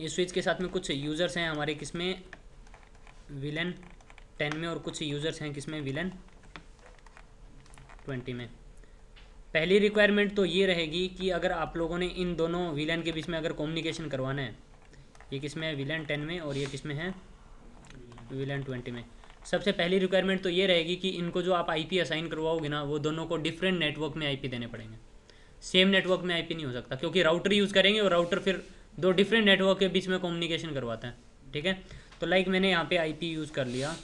इस स्विच के साथ में कुछ यूज़र्स हैं हमारे किसमें? विलन टेन में, और कुछ यूज़र्स हैं किसमें? विलन ट्वेंटी में। पहली रिक्वायरमेंट तो ये रहेगी कि अगर आप लोगों ने इन दोनों विलन के बीच में अगर कम्युनिकेशन करवाना है, ये किसमें है? विलन टेन में, और ये किसमें है? विलन ट्वेंटी में। सबसे पहली रिक्वायरमेंट तो ये रहेगी कि इनको जो आप आईपी असाइन करवाओगे ना, वो दोनों को डिफरेंट नेटवर्क में आईपी देने पड़ेंगे। सेम नेटवर्क में आईपी नहीं हो सकता, क्योंकि राउटर यूज़ करेंगे और राउटर फिर दो डिफरेंट नेटवर्क के बीच में कम्युनिकेशन करवाता है। ठीक है, तो लाइक मैंने यहाँ पे आईपी यूज़ कर लिया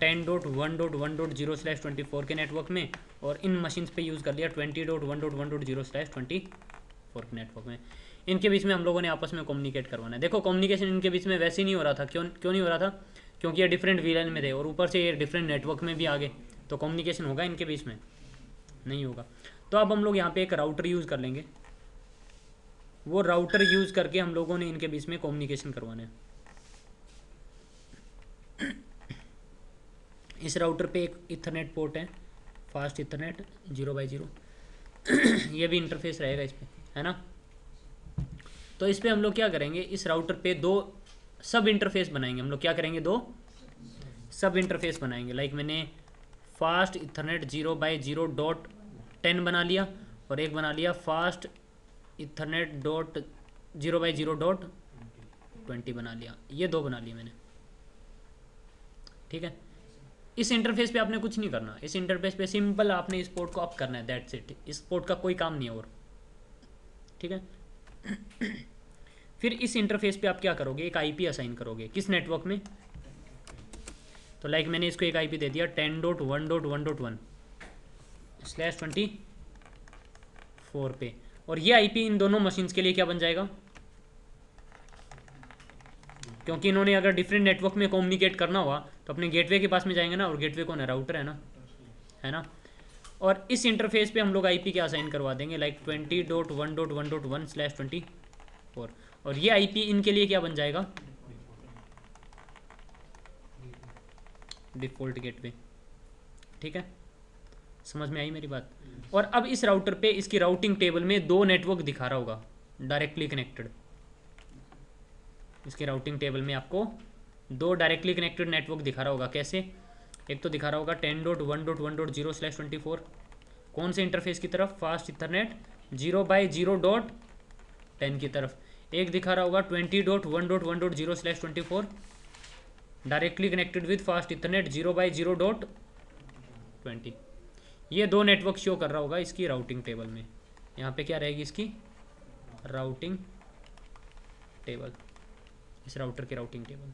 ten dot one dot one dot zero slash twenty four के नेटवर्क में, और इन मशीन्स पे यूज़ कर लिया twenty dot one dot one dot zero slash twenty four के नेटवर्क में। इनके बीच में हम लोगों ने आपस में कम्युनिकेट करवाना है। देखो, कम्युनिकेशन इनके बीच में वैसे ही नहीं हो रहा था। क्यों क्यों नहीं हो रहा था? क्योंकि ये डिफरेंट वीलन में थे, और ऊपर से ये डिफरेंट नेटवर्क में भी आ गए। तो कम्युनिकेशन होगा इनके बीच में? नहीं होगा। तो अब हम लोग यहाँ पे एक राउटर यूज़ कर लेंगे। वो राउटर यूज़ करके हम लोगों ने इनके बीच में कम्युनिकेशन करवाना है। इस राउटर पे एक इथरनेट पोर्ट है, fast ethernet zero by zero. ये भी इंटरफेस रहेगा इस पर, है ना। तो इस पर हम लोग क्या करेंगे? इस राउटर पे दो सब इंटरफेस बनाएंगे। हम लोग क्या करेंगे? दो सब इंटरफेस बनाएंगे। लाइक मैंने fast ethernet zero by zero dot ten बना लिया, और एक बना लिया fast ethernet dot zero by zero dot twenty बना लिया। ये दो बना लिए मैंने। ठीक है, इस इंटरफेस पे आपने कुछ नहीं करना। इस इंटरफेस पे सिंपल आपने इस पोर्ट को अप करना है, दैट्स इट। इस पोर्ट का कोई काम नहीं है और। ठीक है, फिर इस इंटरफेस पे आप क्या करोगे? एक आईपी असाइन करोगे। किस नेटवर्क में? तो लाइक मैंने इसको एक आईपी दे दिया ten dot one dot one dot one slash twenty four पे, और ये आईपी इन दोनों मशीन्स के लिए क्या बन जाएगा? क्योंकि इन्होंने अगर डिफरेंट नेटवर्क में कम्युनिकेट करना हुआ तो अपने गेटवे के पास में जाएंगे ना, और गेटवे कौन है? राउटर है ना, है ना। और इस इंटरफेस पे हम लोग आईपी क्या असाइन करवा देंगे? Like twenty dot one dot one dot one slash twenty four, और ये आईपी इनके लिए क्या बन जाएगा? Default gateway. ठीक है, समझ में आई मेरी बात। और अब इस राउटर पे इसकी राउटिंग टेबल में दो नेटवर्क दिखा रहा होगा डायरेक्टली कनेक्टेड। इसके राउटिंग टेबल में आपको दो डायरेक्टली कनेक्टेड नेटवर्क दिखा रहा होगा। कैसे? एक तो दिखा रहा होगा ten dot one dot one dot zero slash twenty four, कौन से इंटरफेस की तरफ? Fast ethernet zero by zero dot ten की तरफ। एक दिखा रहा होगा twenty dot one dot one dot zero slash twenty four, directly connected with fast ethernet zero by zero dot twenty. ये दो नेटवर्क शो कर रहा होगा इसकी राउटिंग टेबल में। यहाँ पे क्या रहेगी इसकी राउटिंग टेबल? इस राउटर के राउटिंग टेबल।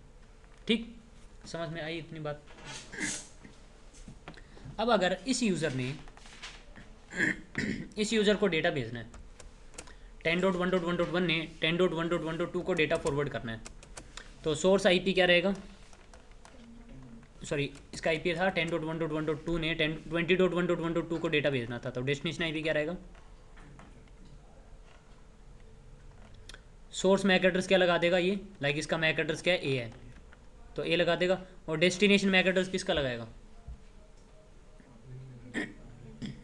ठीक, समझ में आई इतनी बात। अब अगर इस यूज़र ने इस यूज़र को डेटा भेजना है, ten dot one dot one dot one ने ten dot one dot one dot two को डेटा फॉरवर्ड करना है, तो सोर्स आईपी क्या रहेगा, सॉरी इसका आईपी था ten dot one dot one dot two ने twenty dot one dot one dot two को डेटा भेजना था, तो डेस्टिनेशन आईपी क्या रहेगा, सोर्स मैक एड्रेस क्या लगा देगा ये, लाइक इसका मैक एड्रेस क्या है ए है तो ए लगा देगा, और डेस्टिनेशन मैक एड्रेस किसका लगाएगा,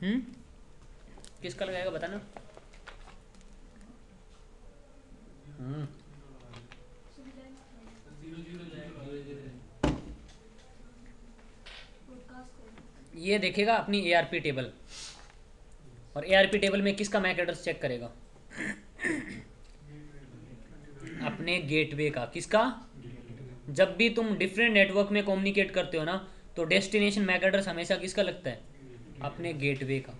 हम्म किसका लगाएगा बताना, हम्म ये देखेगा अपनी एआरपी टेबल, और एआरपी टेबल में किसका मैक एड्रेस चेक करेगा, अपने गेटवे का, किसका, जब भी तुम डिफरेंट नेटवर्क में कम्युनिकेट करते हो ना तो डेस्टिनेशन मैक एड्रेस हमेशा किसका लगता है, अपने गेटवे का,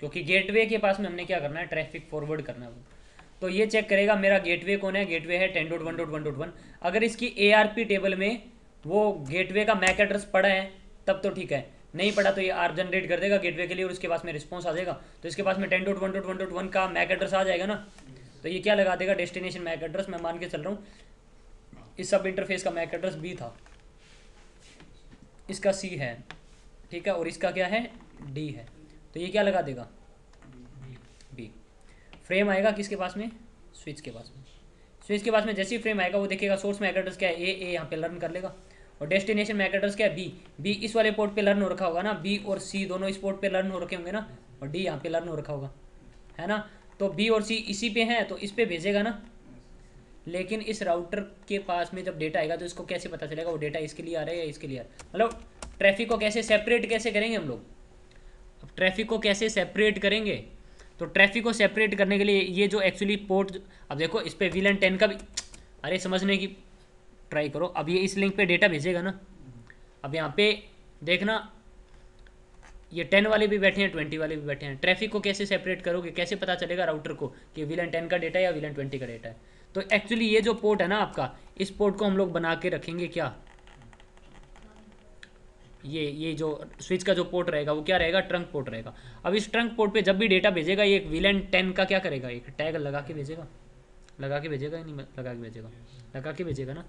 क्योंकि गेटवे के पास में हमने क्या करना है, ट्रैफिक फॉरवर्ड करना है। तो ये चेक करेगा मेरा गेटवे कौन है, गेटवे है ten dot one dot one dot one. अगर इसकी एआरपी टेबल में वो गेटवे का मैक एड्रेस पड़ा है तब तो ठीक है, नहीं पड़ा तो ये आर जनरेट कर देगा गेटवे के लिए और उसके पास में रिस्पॉन्स आ जाएगा। तो इसके पास में ten dot one dot one dot one का मैक एड्रेस आ जाएगा ना, तो ये क्या लगा देगा, डेस्टिनेशन मैक एड्रेस। मैं मान के चल रहा हूँ इस सब इंटरफेस का मैक एड्रेस बी था, इसका सी है, ठीक है, और इसका क्या है, डी है, तो ये क्या लगा देगा, बी। फ्रेम आएगा किसके पास में, स्विच के पास में। स्विच के पास में जैसे ही फ्रेम आएगा वो देखेगा सोर्स मैक एड्रेस क्या है ए, ए यहाँ पे लर्न कर लेगा, और डेस्टिनेशन मैक एड्रेस क्या है बी, बी इस वाले पोर्ट पे लर्न हो रखा होगा ना, बी और सी दोनों इस पोर्ट पे लर्न हो रखे होंगे ना, और डी यहाँ पे लर्न हो रखा होगा, है ना। तो बी और सी इसी पे हैं तो इस पे भेजेगा ना, लेकिन इस राउटर के पास में जब डेटा आएगा तो इसको कैसे पता चलेगा वो डेटा इसके लिए आ रहा है या इसके लिए आ रहा है, मतलब ट्रैफिक को कैसे सेपरेट कैसे करेंगे हम लोग, अब ट्रैफिक को कैसे सेपरेट करेंगे, तो ट्रैफिक को सेपरेट करने के लिए ये जो एक्चुअली पोर्ट, अब देखो इस पर वीलन टेन का भी, अरे समझने की ट्राई करो, अब ये इस लिंक पे डेटा भेजेगा ना, अब यहाँ पे देखना ये टेन वाले भी बैठे हैं ट्वेंटी वाले भी बैठे हैं, ट्रैफिक को कैसे सेपरेट करोगे, कैसे पता चलेगा राउटर को कि वीलन टेन का डेटा है या वीलन ट्वेंटी का डेटा है। तो एक्चुअली ये जो पोर्ट है ना आपका, इस पोर्ट को हम लोग बना के रखेंगे क्या, ये ये जो स्विच का जो पोर्ट रहेगा वो क्या रहेगा, ट्रंक पोर्ट रहेगा। अब इस ट्रंक पोर्ट पे जब भी डेटा भेजेगा ये एक वीलन टेन का क्या करेगा, एक टैग लगा के भेजेगा, लगा के भेजेगा या नहीं लगा के भेजेगा, लगा के भेजेगा ना।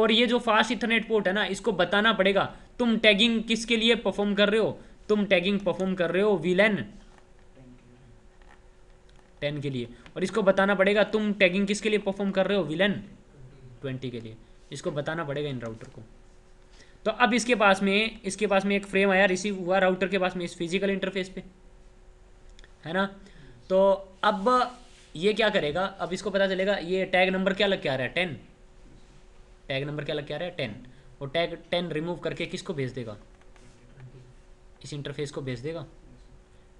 और ये जो फास्ट इथरनेट पोर्ट है ना, इसको बताना पड़ेगा तुम टैगिंग किसके लिए परफॉर्म कर रहे हो, तुम टैगिंग परफॉर्म कर रहे हो वीलन टेन के लिए, और इसको बताना पड़ेगा तुम टैगिंग किसके लिए परफॉर्म कर रहे हो, वीलन ट्वेंटी के लिए, इसको बताना पड़ेगा इन राउटर को। तो अब इसके पास में इसके पास में एक फ्रेम आया, रिसीव हुआ राउटर के पास में इस फिजिकल इंटरफेस पे, है ना। तो अब ये क्या करेगा, अब इसको पता चलेगा ये टैग नंबर क्या लग के आ रहा है, टेन, टैग नंबर क्या लग के आ रहा है, टेन, और टैग टेन रिमूव करके किसको भेज देगा, इस इंटरफेस को भेज देगा,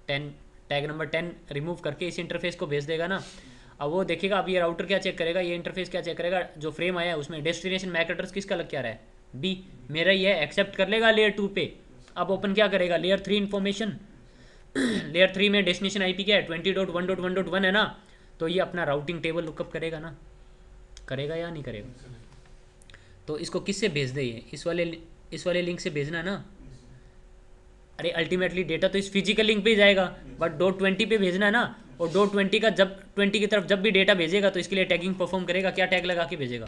ten tag number ten remove करके इस इंटरफेस को भेज देगा ना। अब वो देखेगा, अब ये राउटर क्या चेक करेगा, ये इंटरफेस क्या चेक करेगा, जो फ्रेम आया है उसमें डेस्टिनेशन मैक एड्रेस किसका लग के आ रहा है, बी, मेरा ही है, एक्सेप्ट कर लेगा लेयर टू पे। अब ओपन क्या करेगा, layer three information, layer three में डेस्टिनेशन आईपी क्या है, twenty dot one dot one dot one है ना, तो ये अपना राउटिंग टेबल लुकअप करेगा ना, करेगा या नहीं करेगा। तो इसको किससे भेज दे, ये इस वाले इस वाले लिंक से भेजना ना, अरे अल्टीमेटली डेटा तो इस फिजिकल लिंक पे ही जाएगा, बट डॉट ट्वेंटी पे भेजना ना, और डॉट ट्वेंटी का जब ट्वेंटी की तरफ जब भी डेटा भेजेगा तो इसके लिए टैगिंग परफॉर्म करेगा, क्या टैग लगा के भेजेगा,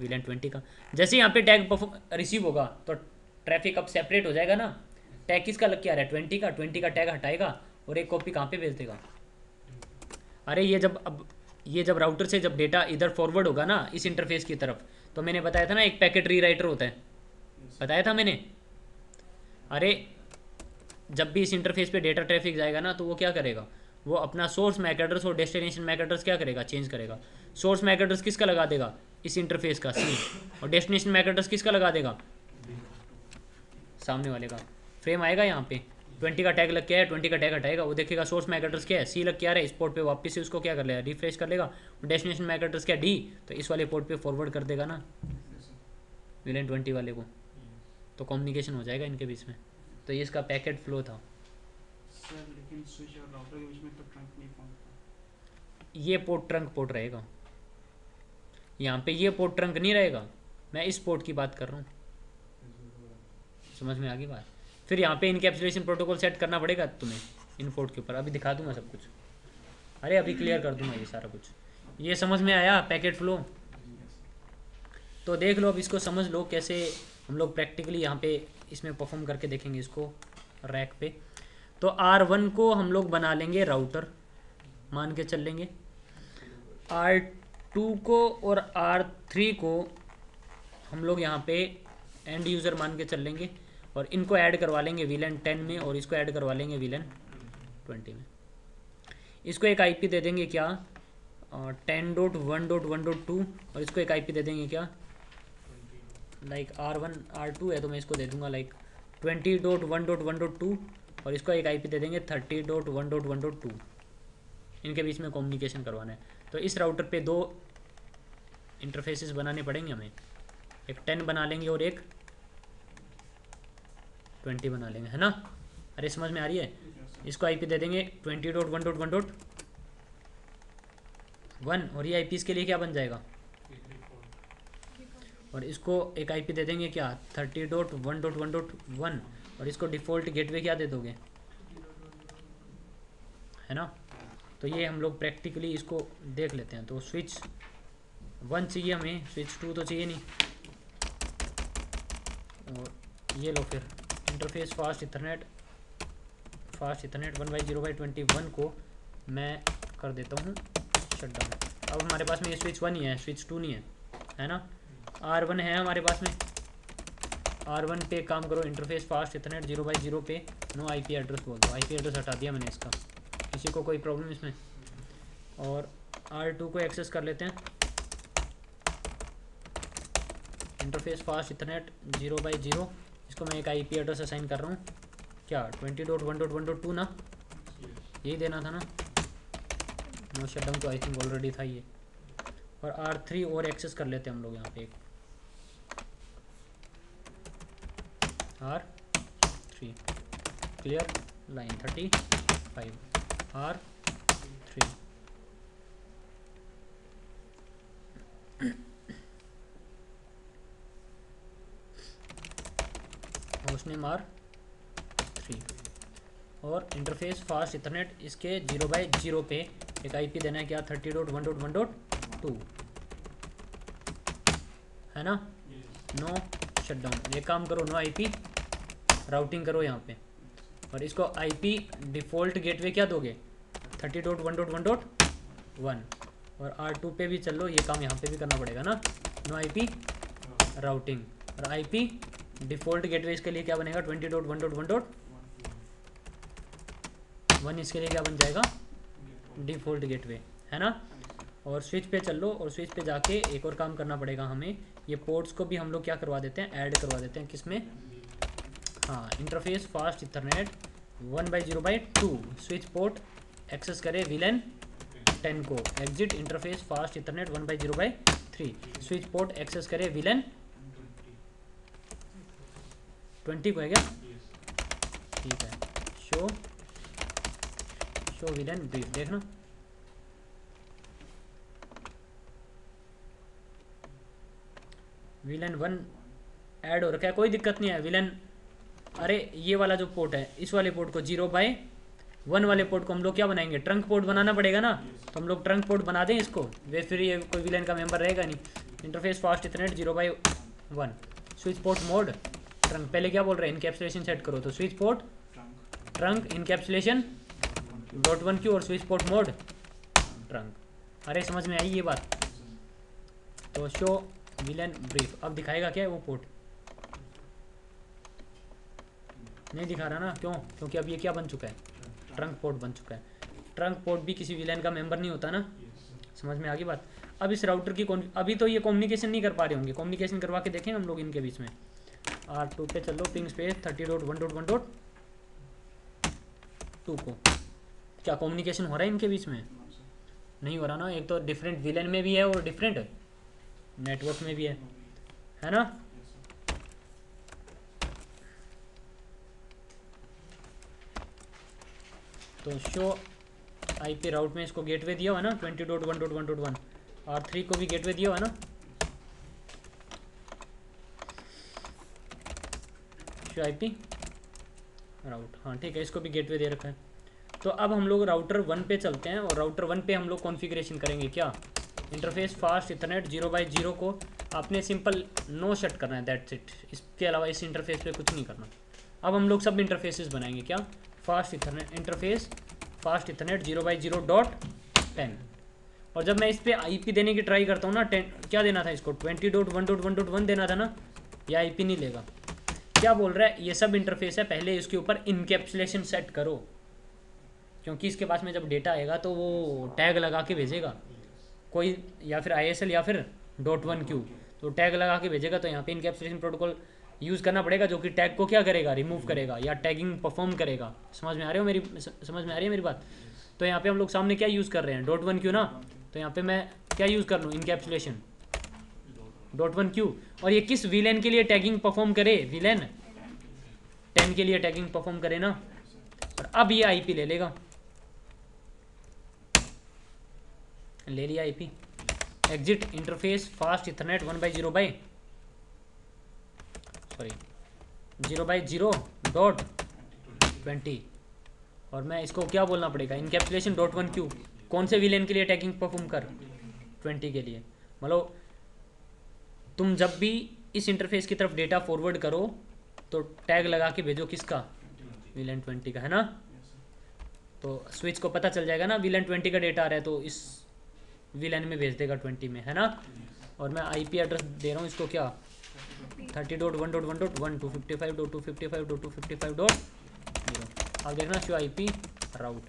वीलन ट्वेंटी का। जैसे यहाँ पे टैग परफॉर्म रिसीव होगा तो ट्रैफिक अब सेपरेट हो जाएगा ना, टैग किसका लग के आ रहा है, ट्वेंटी का, ट्वेंटी का टैग हटाएगा और एक कॉपी कहाँ पे भेज देगा, अरे ये जब अब ये जब राउटर से जब डेटा इधर फॉरवर्ड होगा ना इस इंटरफेस की तरफ, तो मैंने बताया था ना एक पैकेट रीराइटर होता है, बताया था मैंने, अरे जब भी इस इंटरफेस पे डेटा ट्रैफिक जाएगा ना तो वो क्या करेगा, वो अपना सोर्स मैक एड्रेस और डेस्टिनेशन मैक एड्रेस क्या करेगा, चेंज करेगा। सोर्स मैक एड्रेस किसका लगा देगा, इस इंटरफेस का, सी, और डेस्टिनेशन मैक एड्रेस किसका लगा देगा, सामने वाले का। फ्रेम आएगा यहाँ पे ट्वेंटी का टैग लग के आया, ट्वेंटी का टैग हटाएगा, वो देखेगा सोर्स मैक एड्रेस क्या है, सी लग के आ रहा है, इस पोर्ट पे वापस से उसको क्या कर लेगा, रिफ्रेश कर लेगा, डेस्टिनेशन मैक एड्रेस क्या है, डी, तो इस वाले पोर्ट पे फॉरवर्ड कर देगा ना वीलन ट्वेंटी वाले को, तो कम्युनिकेशन हो जाएगा इनके बीच में। तो ये इसका पैकेट फ्लो था सर, लेकिन स्विच और राउटर के बीच में तो ट्रंक नहीं पहुंचता, ये पोर्ट ट्रंक पोर्ट रहेगा, यहाँ पे ये पोर्ट ट्रंक नहीं रहेगा, मैं इस पोर्ट की बात कर रहा हूँ, समझ में आ गई बात। फिर यहाँ पे इनकैप्सुलेशन प्रोटोकॉल सेट करना पड़ेगा तुम्हें इन पोर्ट के ऊपर, अभी दिखा दूंगा सब कुछ, अरे अभी क्लियर कर दूंगा ये सारा कुछ। ये समझ में आया पैकेट फ्लो? तो देख लो अब इसको समझ लो कैसे हम लोग प्रैक्टिकली यहाँ पे इसमें परफॉर्म करके देखेंगे इसको रैक पे। तो आर वन को हम लोग बना लेंगे राउटर मान के चल लेंगे, आर टू को और आर थ्री को हम लोग यहाँ पे एंड यूज़र मान के चल लेंगे और इनको ऐड करवा लेंगे वीलन टेन में और इसको ऐड करवा लेंगे वीलन ट्वेंटी में। इसको एक आईपी दे देंगे क्या ten dot one dot one dot two और इसको एक आईपी दे देंगे क्या like R one R two है तो मैं इसको दे दूंगा like twenty dot one dot one dot two और इसको एक आईपी दे देंगे thirty dot one dot one dot two. इनके बीच में कम्युनिकेशन करवाना है तो इस राउटर पे दो इंटरफेसेस बनाने पड़ेंगे हमें, एक टेन बना लेंगे और एक ट्वेंटी बना लेंगे, है ना? अरे समझ में आ रही है? इसको आईपी दे देंगे twenty dot one dot one dot one और ये आईपी इसके लिए क्या बन जाएगा, और इसको एक आईपी दे देंगे क्या thirty dot one dot one dot one और इसको डिफ़ॉल्ट गेटवे क्या दे दोगे, है ना? तो ये हम लोग प्रैक्टिकली इसको देख लेते हैं। तो स्विच वन चाहिए हमें, स्विच टू तो चाहिए नहीं, और ये लो फिर interface fast ethernet, fast ethernet one by zero by twenty one को मैं कर देता हूँ शट डाउन। अब हमारे पास में ये स्विच वन ही है, स्विच टू नहीं है, है ना? आर वन है हमारे पास में, आर वन पे काम करो interface fast ethernet zero by zero पे नो आईपी एड्रेस बोल दो, आईपी एड्रेस हटा दिया मैंने इसका, किसी को कोई प्रॉब्लम इसमें। और आर टू को एक्सेस कर लेते हैं interface fast ethernet zero by zero, इसको मैं एक आईपी एड्रेस असाइन कर रहा हूँ क्या twenty dot one dot one dot two ना, यही देना था ना, नो शटडाउन तो आई थिंक ऑलरेडी था ये। और आर थ्री और एक्सेस कर लेते हैं हम लोग यहाँ पे एक R three clear line thirty five R three. उसने मार थ्री और इंटरफेस फास्ट इथरनेट इसके जीरो बाई जीरो पे एक आईपी देना है क्या thirty dot one dot one dot two, है ना? नो शटडाउन, ये काम करो नो आईपी राउटिंग करो यहाँ पे, और इसको आईपी डिफ़ॉल्ट गेटवे क्या दोगे thirty dot one dot one dot one और आर टू पे भी चलो ये काम यहाँ पे भी करना पड़ेगा ना, नो आईपी राउटिंग और आईपी डिफ़ॉल्ट गेटवे इसके लिए क्या बनेगा twenty dot one dot one dot one, इसके लिए क्या बन जाएगा डिफ़ॉल्ट गेटवे, है ना? और स्विच पे चलो और स्विच पे जाके एक और काम करना पड़ेगा हमें, ये पोर्ट्स को भी हम लोग क्या करवा देते हैं ऐड करवा देते हैं किसमें, हाँ interface fast ethernet one by zero by two switch port access करे वीलन टेन को, exit interface fast ethernet one by zero by three switch port access करे वीलन ट्वेंटी को, है क्या? ठीक है शो शो वीलन ब्रीफ देखना। वीलन वन ऐड हो रखा है, कोई दिक्कत नहीं है वीलन, अरे ये वाला जो पोर्ट है इस वाले पोर्ट को जीरो बाय वन वाले पोर्ट को हम लोग क्या बनाएंगे ट्रंक पोर्ट बनाना पड़ेगा ना, तो हम लोग ट्रंक पोर्ट बना दें इसको वे, फिर ये कोई विलन का मेंबर रहेगा नहीं। Interface fast ethernet zero by one switch port mode trunk, पहले क्या बोल रहे हैं इनकैप्सुलेशन सेट करो, तो switch port trunk encapsulation dot one Q और स्विच पोर्ट मोड ट्रंक। अरे समझ में आई ये बात? तो शो विलन ब्रीफ अब दिखाएगा क्या है वो पोर्ट, नहीं दिखा रहा ना, क्यों? क्योंकि अब ये क्या बन चुका है ट्रंक पोर्ट बन चुका है, ट्रंक पोर्ट भी किसी वीलैन का मेंबर नहीं होता ना। yes. समझ में आ गई बात? अब इस राउटर की अभी तो ये कम्युनिकेशन नहीं कर पा रहे होंगे, कम्युनिकेशन करवा के देखें हम लोग इनके बीच में। आर टू पे चलो ping space thirty dot one dot one dot two को, क्या कम्युनिकेशन हो रहा है इनके बीच में? नहीं हो रहा ना, एक तो डिफरेंट वीलैन में भी है और डिफरेंट नेटवर्क में भी है, है ना? तो शो आईपी राउट में इसको गेटवे दिया हुआ है ना twenty dot one dot one dot one, R three को भी गेटवे दिया हुआ है ना, क्यू आई पी राउट, हाँ ठीक है, इसको भी गेटवे दे रखा है। तो अब हम लोग राउटर वन पे चलते हैं और राउटर वन पे हम लोग कॉन्फ़िगरेशन करेंगे क्या, interface fast ethernet zero by zero को आपने सिंपल नो शट करना है, दैट्स इट। इसके अलावा इस इंटरफेस पे कुछ नहीं करना। अब हम लोग सब इंटरफेसेस बनाएंगे क्या, fast ethernet interface fast ethernet zero by zero dot ten. और जब मैं इस पर आई पी देने की ट्राई करता हूँ ना, टेन क्या देना था इसको, twenty dot one dot one dot one देना था ना, यह आई पी नहीं लेगा। क्या बोल रहा है, ये सब इंटरफेस है, पहले इसके ऊपर इनकैप्सुलेशन सेट करो, क्योंकि इसके पास में जब डेटा आएगा तो वो टैग लगा के भेजेगा कोई, या फिर आई एस एल या फिर डॉट वन क्यू, तो टैग लगा के भेजेगा। तो यहाँ पे इनकैप्सुलेशन प्रोटोकॉल यूज़ करना पड़ेगा, जो कि टैग को क्या करेगा, रिमूव करेगा या टैगिंग परफॉर्म करेगा। समझ में आ रहे हो मेरी समझ में आ रही है मेरी बात। तो यहाँ पे हम लोग सामने क्या यूज़ कर रहे हैं, डॉट वन क्यू ना, तो यहाँ पे मैं क्या यूज़ कर लूँ, इनकैप्सुलेशन डॉट वन क्यू। और ये किस वीलैन के लिए टैगिंग परफॉर्म करे, वीलैन टेन के लिए टैगिंग परफॉर्म करे ना। और अब ये आईपी ले लेगा, ले लिया IP, exit interface fast ethernet one by zero by sorry zero by zero dot twenty. और मैं इसको क्या बोलना पड़ेगा, इनकैप्सुलेशन डॉट वन क्यू कौन से वीलैन के लिए टैगिंग परफॉर्म कर, ट्वेंटी के लिए। मतलब तुम जब भी इस इंटरफेस की तरफ डेटा फॉरवर्ड करो तो टैग लगा के भेजो, किसका, वीलैन ट्वेंटी का, है ना। तो स्विच को पता चल जाएगा ना वीलैन ट्वेंटी का डेटा आ रहा है, तो इस वीलैन में भेज देगा ट्वेंटी में, है ना। और मैं आईपी एड्रेस दे रहा हूँ इसको क्या, thirty dot one dot one dot one two fifty five dot two fifty five dot two fifty five dot zero. आप देखना शो आई पी राउट,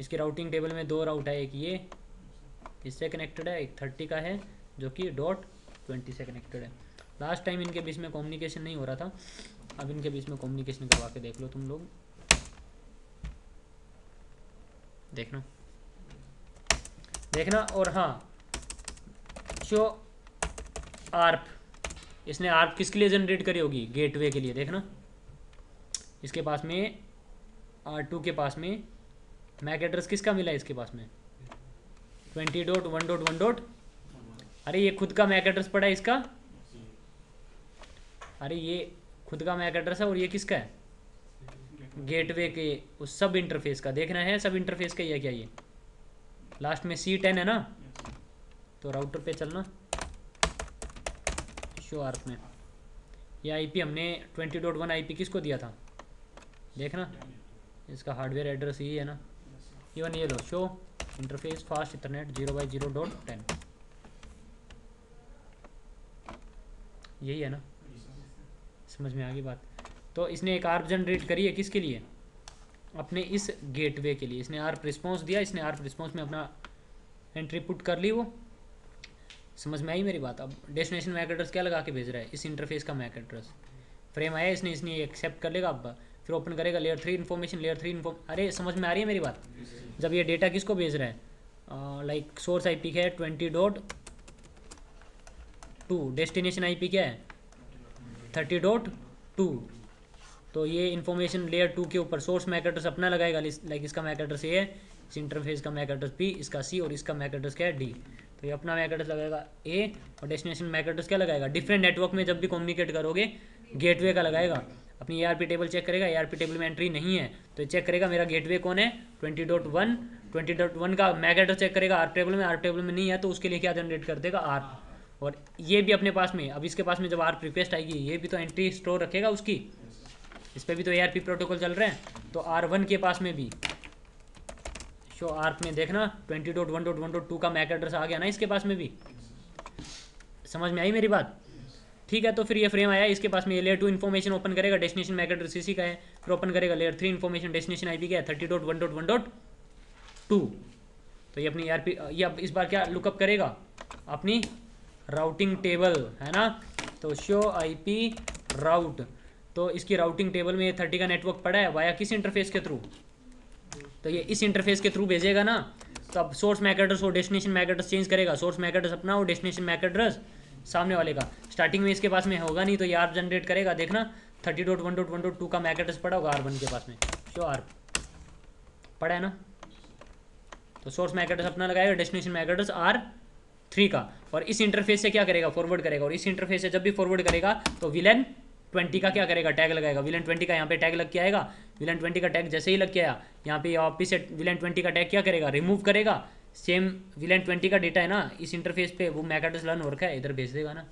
इसकी राउटिंग टेबल में दो राउट है, एक ये इससे कनेक्टेड है, एक थर्टी का है जो कि डॉट ट्वेंटी से कनेक्टेड है। लास्ट टाइम इनके बीच में कम्युनिकेशन नहीं हो रहा था, अब इनके बीच में कम्युनिकेशन करवा के देख लो तुम लोग, देखना देखना। और हाँ, जो आर्प, इसने आर्प किसके लिए जनरेट करी होगी, गेटवे के लिए। देखना इसके पास में आर टू के पास में मैक एड्रेस किसका मिला है, इसके पास में twenty dot one dot one dot, अरे ये खुद का मैक एड्रेस पड़ा है इसका, अरे ये खुद का मैक एड्रेस है। और ये किसका है, गेटवे के उस सब इंटरफेस का। देखना है सब इंटरफेस का, ये क्या, ये लास्ट में सी टेन है ना। तो राउटर पे चलना, शो आर्प में ये आईपी हमने twenty dot one I P किसको दिया था, देखना इसका हार्डवेयर एड्रेस ये है ना। इवन ये लो, show interface fast internet zero by zero dot ten, यही है ना। समझ में आ गई बात। तो इसने एक आर्प जनरेट करी है किसके लिए, अपने इस गेटवे के लिए। इसने आर्प रिस्पॉन्स दिया, इसने आर्प रिस्पॉन्स में अपना एंट्री पुट कर ली वो। समझ में आई मेरी बात। अब डेस्टिनेशन मैक एड्रेस क्या लगा के भेज रहा है, इस इंटरफेस का मैक एड्रेस। फ्रेम आया इसने इसने एक्सेप्ट कर लेगा, अब फिर ओपन करेगा layer three information, layer three inform अरे समझ में आ रही है मेरी बात। जब ये डेटा किसको भेज रहा है, लाइक सोर्स आई पी है twenty dot two, destination IP क्या है थर्टी डॉट टू, तो ये इन्फॉर्मेशन लेयर टू के ऊपर सोर्स मैक एड्रेस अपना लगाएगा। लाइक इसका मैक एड्रेस ये है, इस इंटरफेस का मैक एड्रेस बी, इसका सी, और इसका मैक एड्रेस क्या है डी। तो ये अपना मैक एड्रेस लगाएगा ए, और डेस्टिनेशन मैक एड्रेस क्या लगाएगा, डिफरेंट नेटवर्क में जब भी कम्युनिकेट करोगे गेटवे का लगाएगा। अपनी A R P table check करेगा, ए आर पी टेबल में एंट्री नहीं है तो चेक करेगा मेरा गेटवे कौन है, twenty dot one twenty dot one का मैक एड्रेस चेक करेगा आर टेबल में, आर टेबल में नहीं है तो उसके लिए क्या जनरेट कर देगा आर। और ये भी अपने पास में, अब इसके पास में जब आर्प रिक्वेस्ट आएगी ये भी तो एंट्री स्टोर रखेगा उसकी, इस पर भी तो एआरपी प्रोटोकॉल चल रहे हैं। तो आर वन के पास में भी शो आर्प में देखना twenty dot one dot one dot two का मैक एड्रेस आ गया ना इसके पास में भी। समझ में आई मेरी बात, ठीक है। तो फिर ये फ्रेम आया, इसके पास में लेयर टू इन्फॉर्मेशन ओपन करेगा, डेस्टिनेशन मैक एड्रेस इसी का है, फिर ओपन करेगा layer three information, destination I P का है thirty dot one dot one dot two. तो ये अपनी एआरपी, ये अब इस बार क्या लुकअप करेगा, अपनी राउटिंग टेबल, है ना। तो शो आईपी राउट, तो इसकी राउटिंग टेबल में ये थर्टी का नेटवर्क पड़ा है वाया किस इंटरफेस के थ्रू, तो ये इस इंटरफेस के थ्रू भेजेगा ना। तो अब सोर्स मैक एड्रेस और डेस्टिनेशन मैक एड्रेस चेंज करेगा, सोर्स मैक एड्रेस अपना और डेस्टिनेशन मैक एड्रेस सामने वाले का। स्टार्टिंग में इसके पास में होगा नहीं तो ये आर्प जनरेट करेगा, देखना thirty dot one dot one dot two का मैक एड्रेस पड़ा होगा आर वन के पास में, शो आर्प पड़ा है ना। तो सोर्स मैक एड्रेस अपना लगाएगा, destination Mac address R three का, और इस इंटरफेस से क्या करेगा, फॉरवर्ड करेगा। और इस इंटरफेस से जब भी फॉरवर्ड करेगा तो वीलैन ट्वेंटी का क्या करेगा, टैग लगाएगा। विलन ट्वेंटी का यहाँ पे टैग लग के आएगा, विलन ट्वेंटी का टैग जैसे ही लग के आया यहाँ पे वापिस से विलन ट्वेंटी का टैग क्या करेगा, रिमूव करेगा। सेम विलन ट्वेंटी का डेटा है ना इस इंटरफेस पे, वो मैक एड्रेस लर्न हो रखा है, इधर भेज देगा ना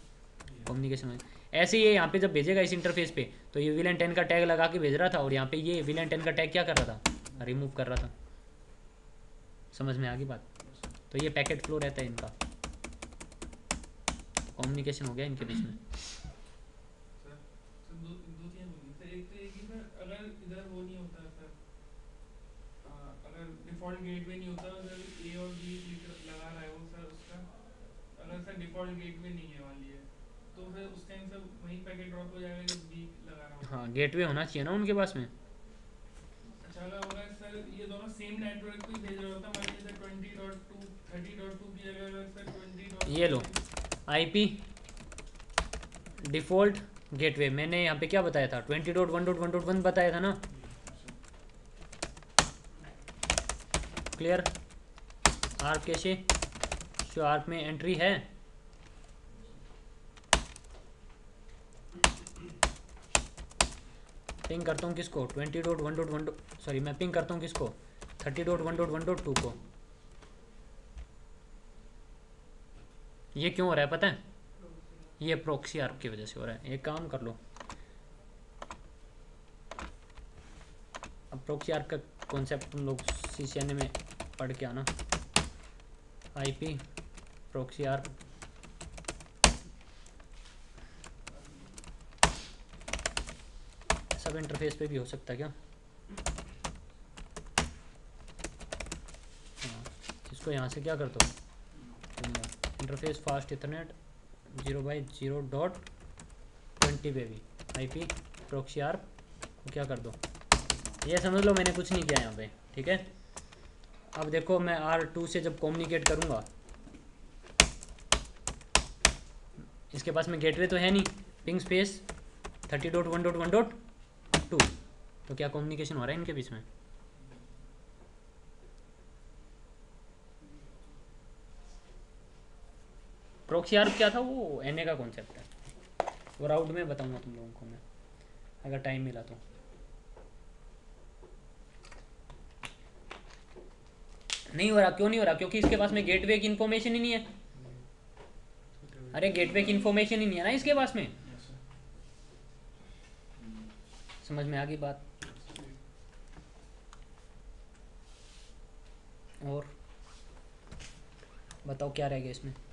कम्युनिकेशन में। ऐसे ही यहाँ पे जब भेजेगा इस इंटरफेस पे तो ये विलन टेन का टैग लगा के भेज रहा था और यहाँ पे ये विलन टेन का टैग क्या कर रहा था, रिमूव कर रहा था। समझ में आ गई बात। तो ये पैकेट फ्लो रहता है इनका, कम्युनिकेशन हो गया इनके बीच में। डिफ़ॉल्ट गेटवे नहीं होता अगर ए और बी लगा रहा है वो सर, उसका अगर सर डिफ़ॉल्ट गेटवे नहीं है वाली है तो फिर उस टाइम सर वही पैकेट ड्रॉप हो जाएगा जब बी लगा रहा हो। हाँ गेटवे होना चाहिए ना उनके पास में। अच्छा होगा सर, ये दोनों सेम नेटवर्क पे भेज रहा होता, मान लीजिए twenty dot two thirty dot two की जगह सर ट्वेंटी डॉट टू। ये लो आईपी डिफ़ॉल्ट गेटवे, मैंने यहाँ पे क्या बताया था, twenty dot one dot one dot one बताया था ना। क्लियर आर्प कैसे, जो आर्प में एंट्री है पिंग करता हूँ किसको, twenty dot one dot one sorry मैं पिंग करता हूँ किसको, thirty dot one dot one dot two को। ये क्यों हो रहा है पता है, ये प्रोक्सी आर्प की वजह से हो रहा है। एक काम कर लो, अब प्रोक्सी आर्प का कॉन्सेप्ट तुम लोग सीसीएनए में पढ़ के आना। आईपी प्रोक्सी आर्प सब इंटरफेस पे भी हो सकता है क्या, हाँ इसको यहाँ से क्या कर दो, interface fast ethernet zero by zero dot twenty पे भी आईपी प्रोक्सी आर्प को क्या कर दो। ये समझ लो मैंने कुछ नहीं किया यहाँ पे, ठीक है। अब देखो मैं आर टू से जब कम्युनिकेट करूँगा, इसके पास में गेटवे तो है नहीं, ping space thirty dot one dot one dot two, तो क्या कम्युनिकेशन हो रहा है इनके बीच में। प्रोक्सी आर्प क्या था, वो एनए का कॉन्सेप्ट है, वो राउट में बताऊँगा तुम लोगों को मैं अगर टाइम मिला तो। नहीं हो रहा, क्यों नहीं हो रहा, क्योंकि इसके पास में गेटवे की इन्फॉर्मेशन ही नहीं है। अरे गेटवे की इन्फॉर्मेशन ही नहीं है ना इसके पास में। समझ में आ गई बात। और बताओ क्या रह गया इसमें।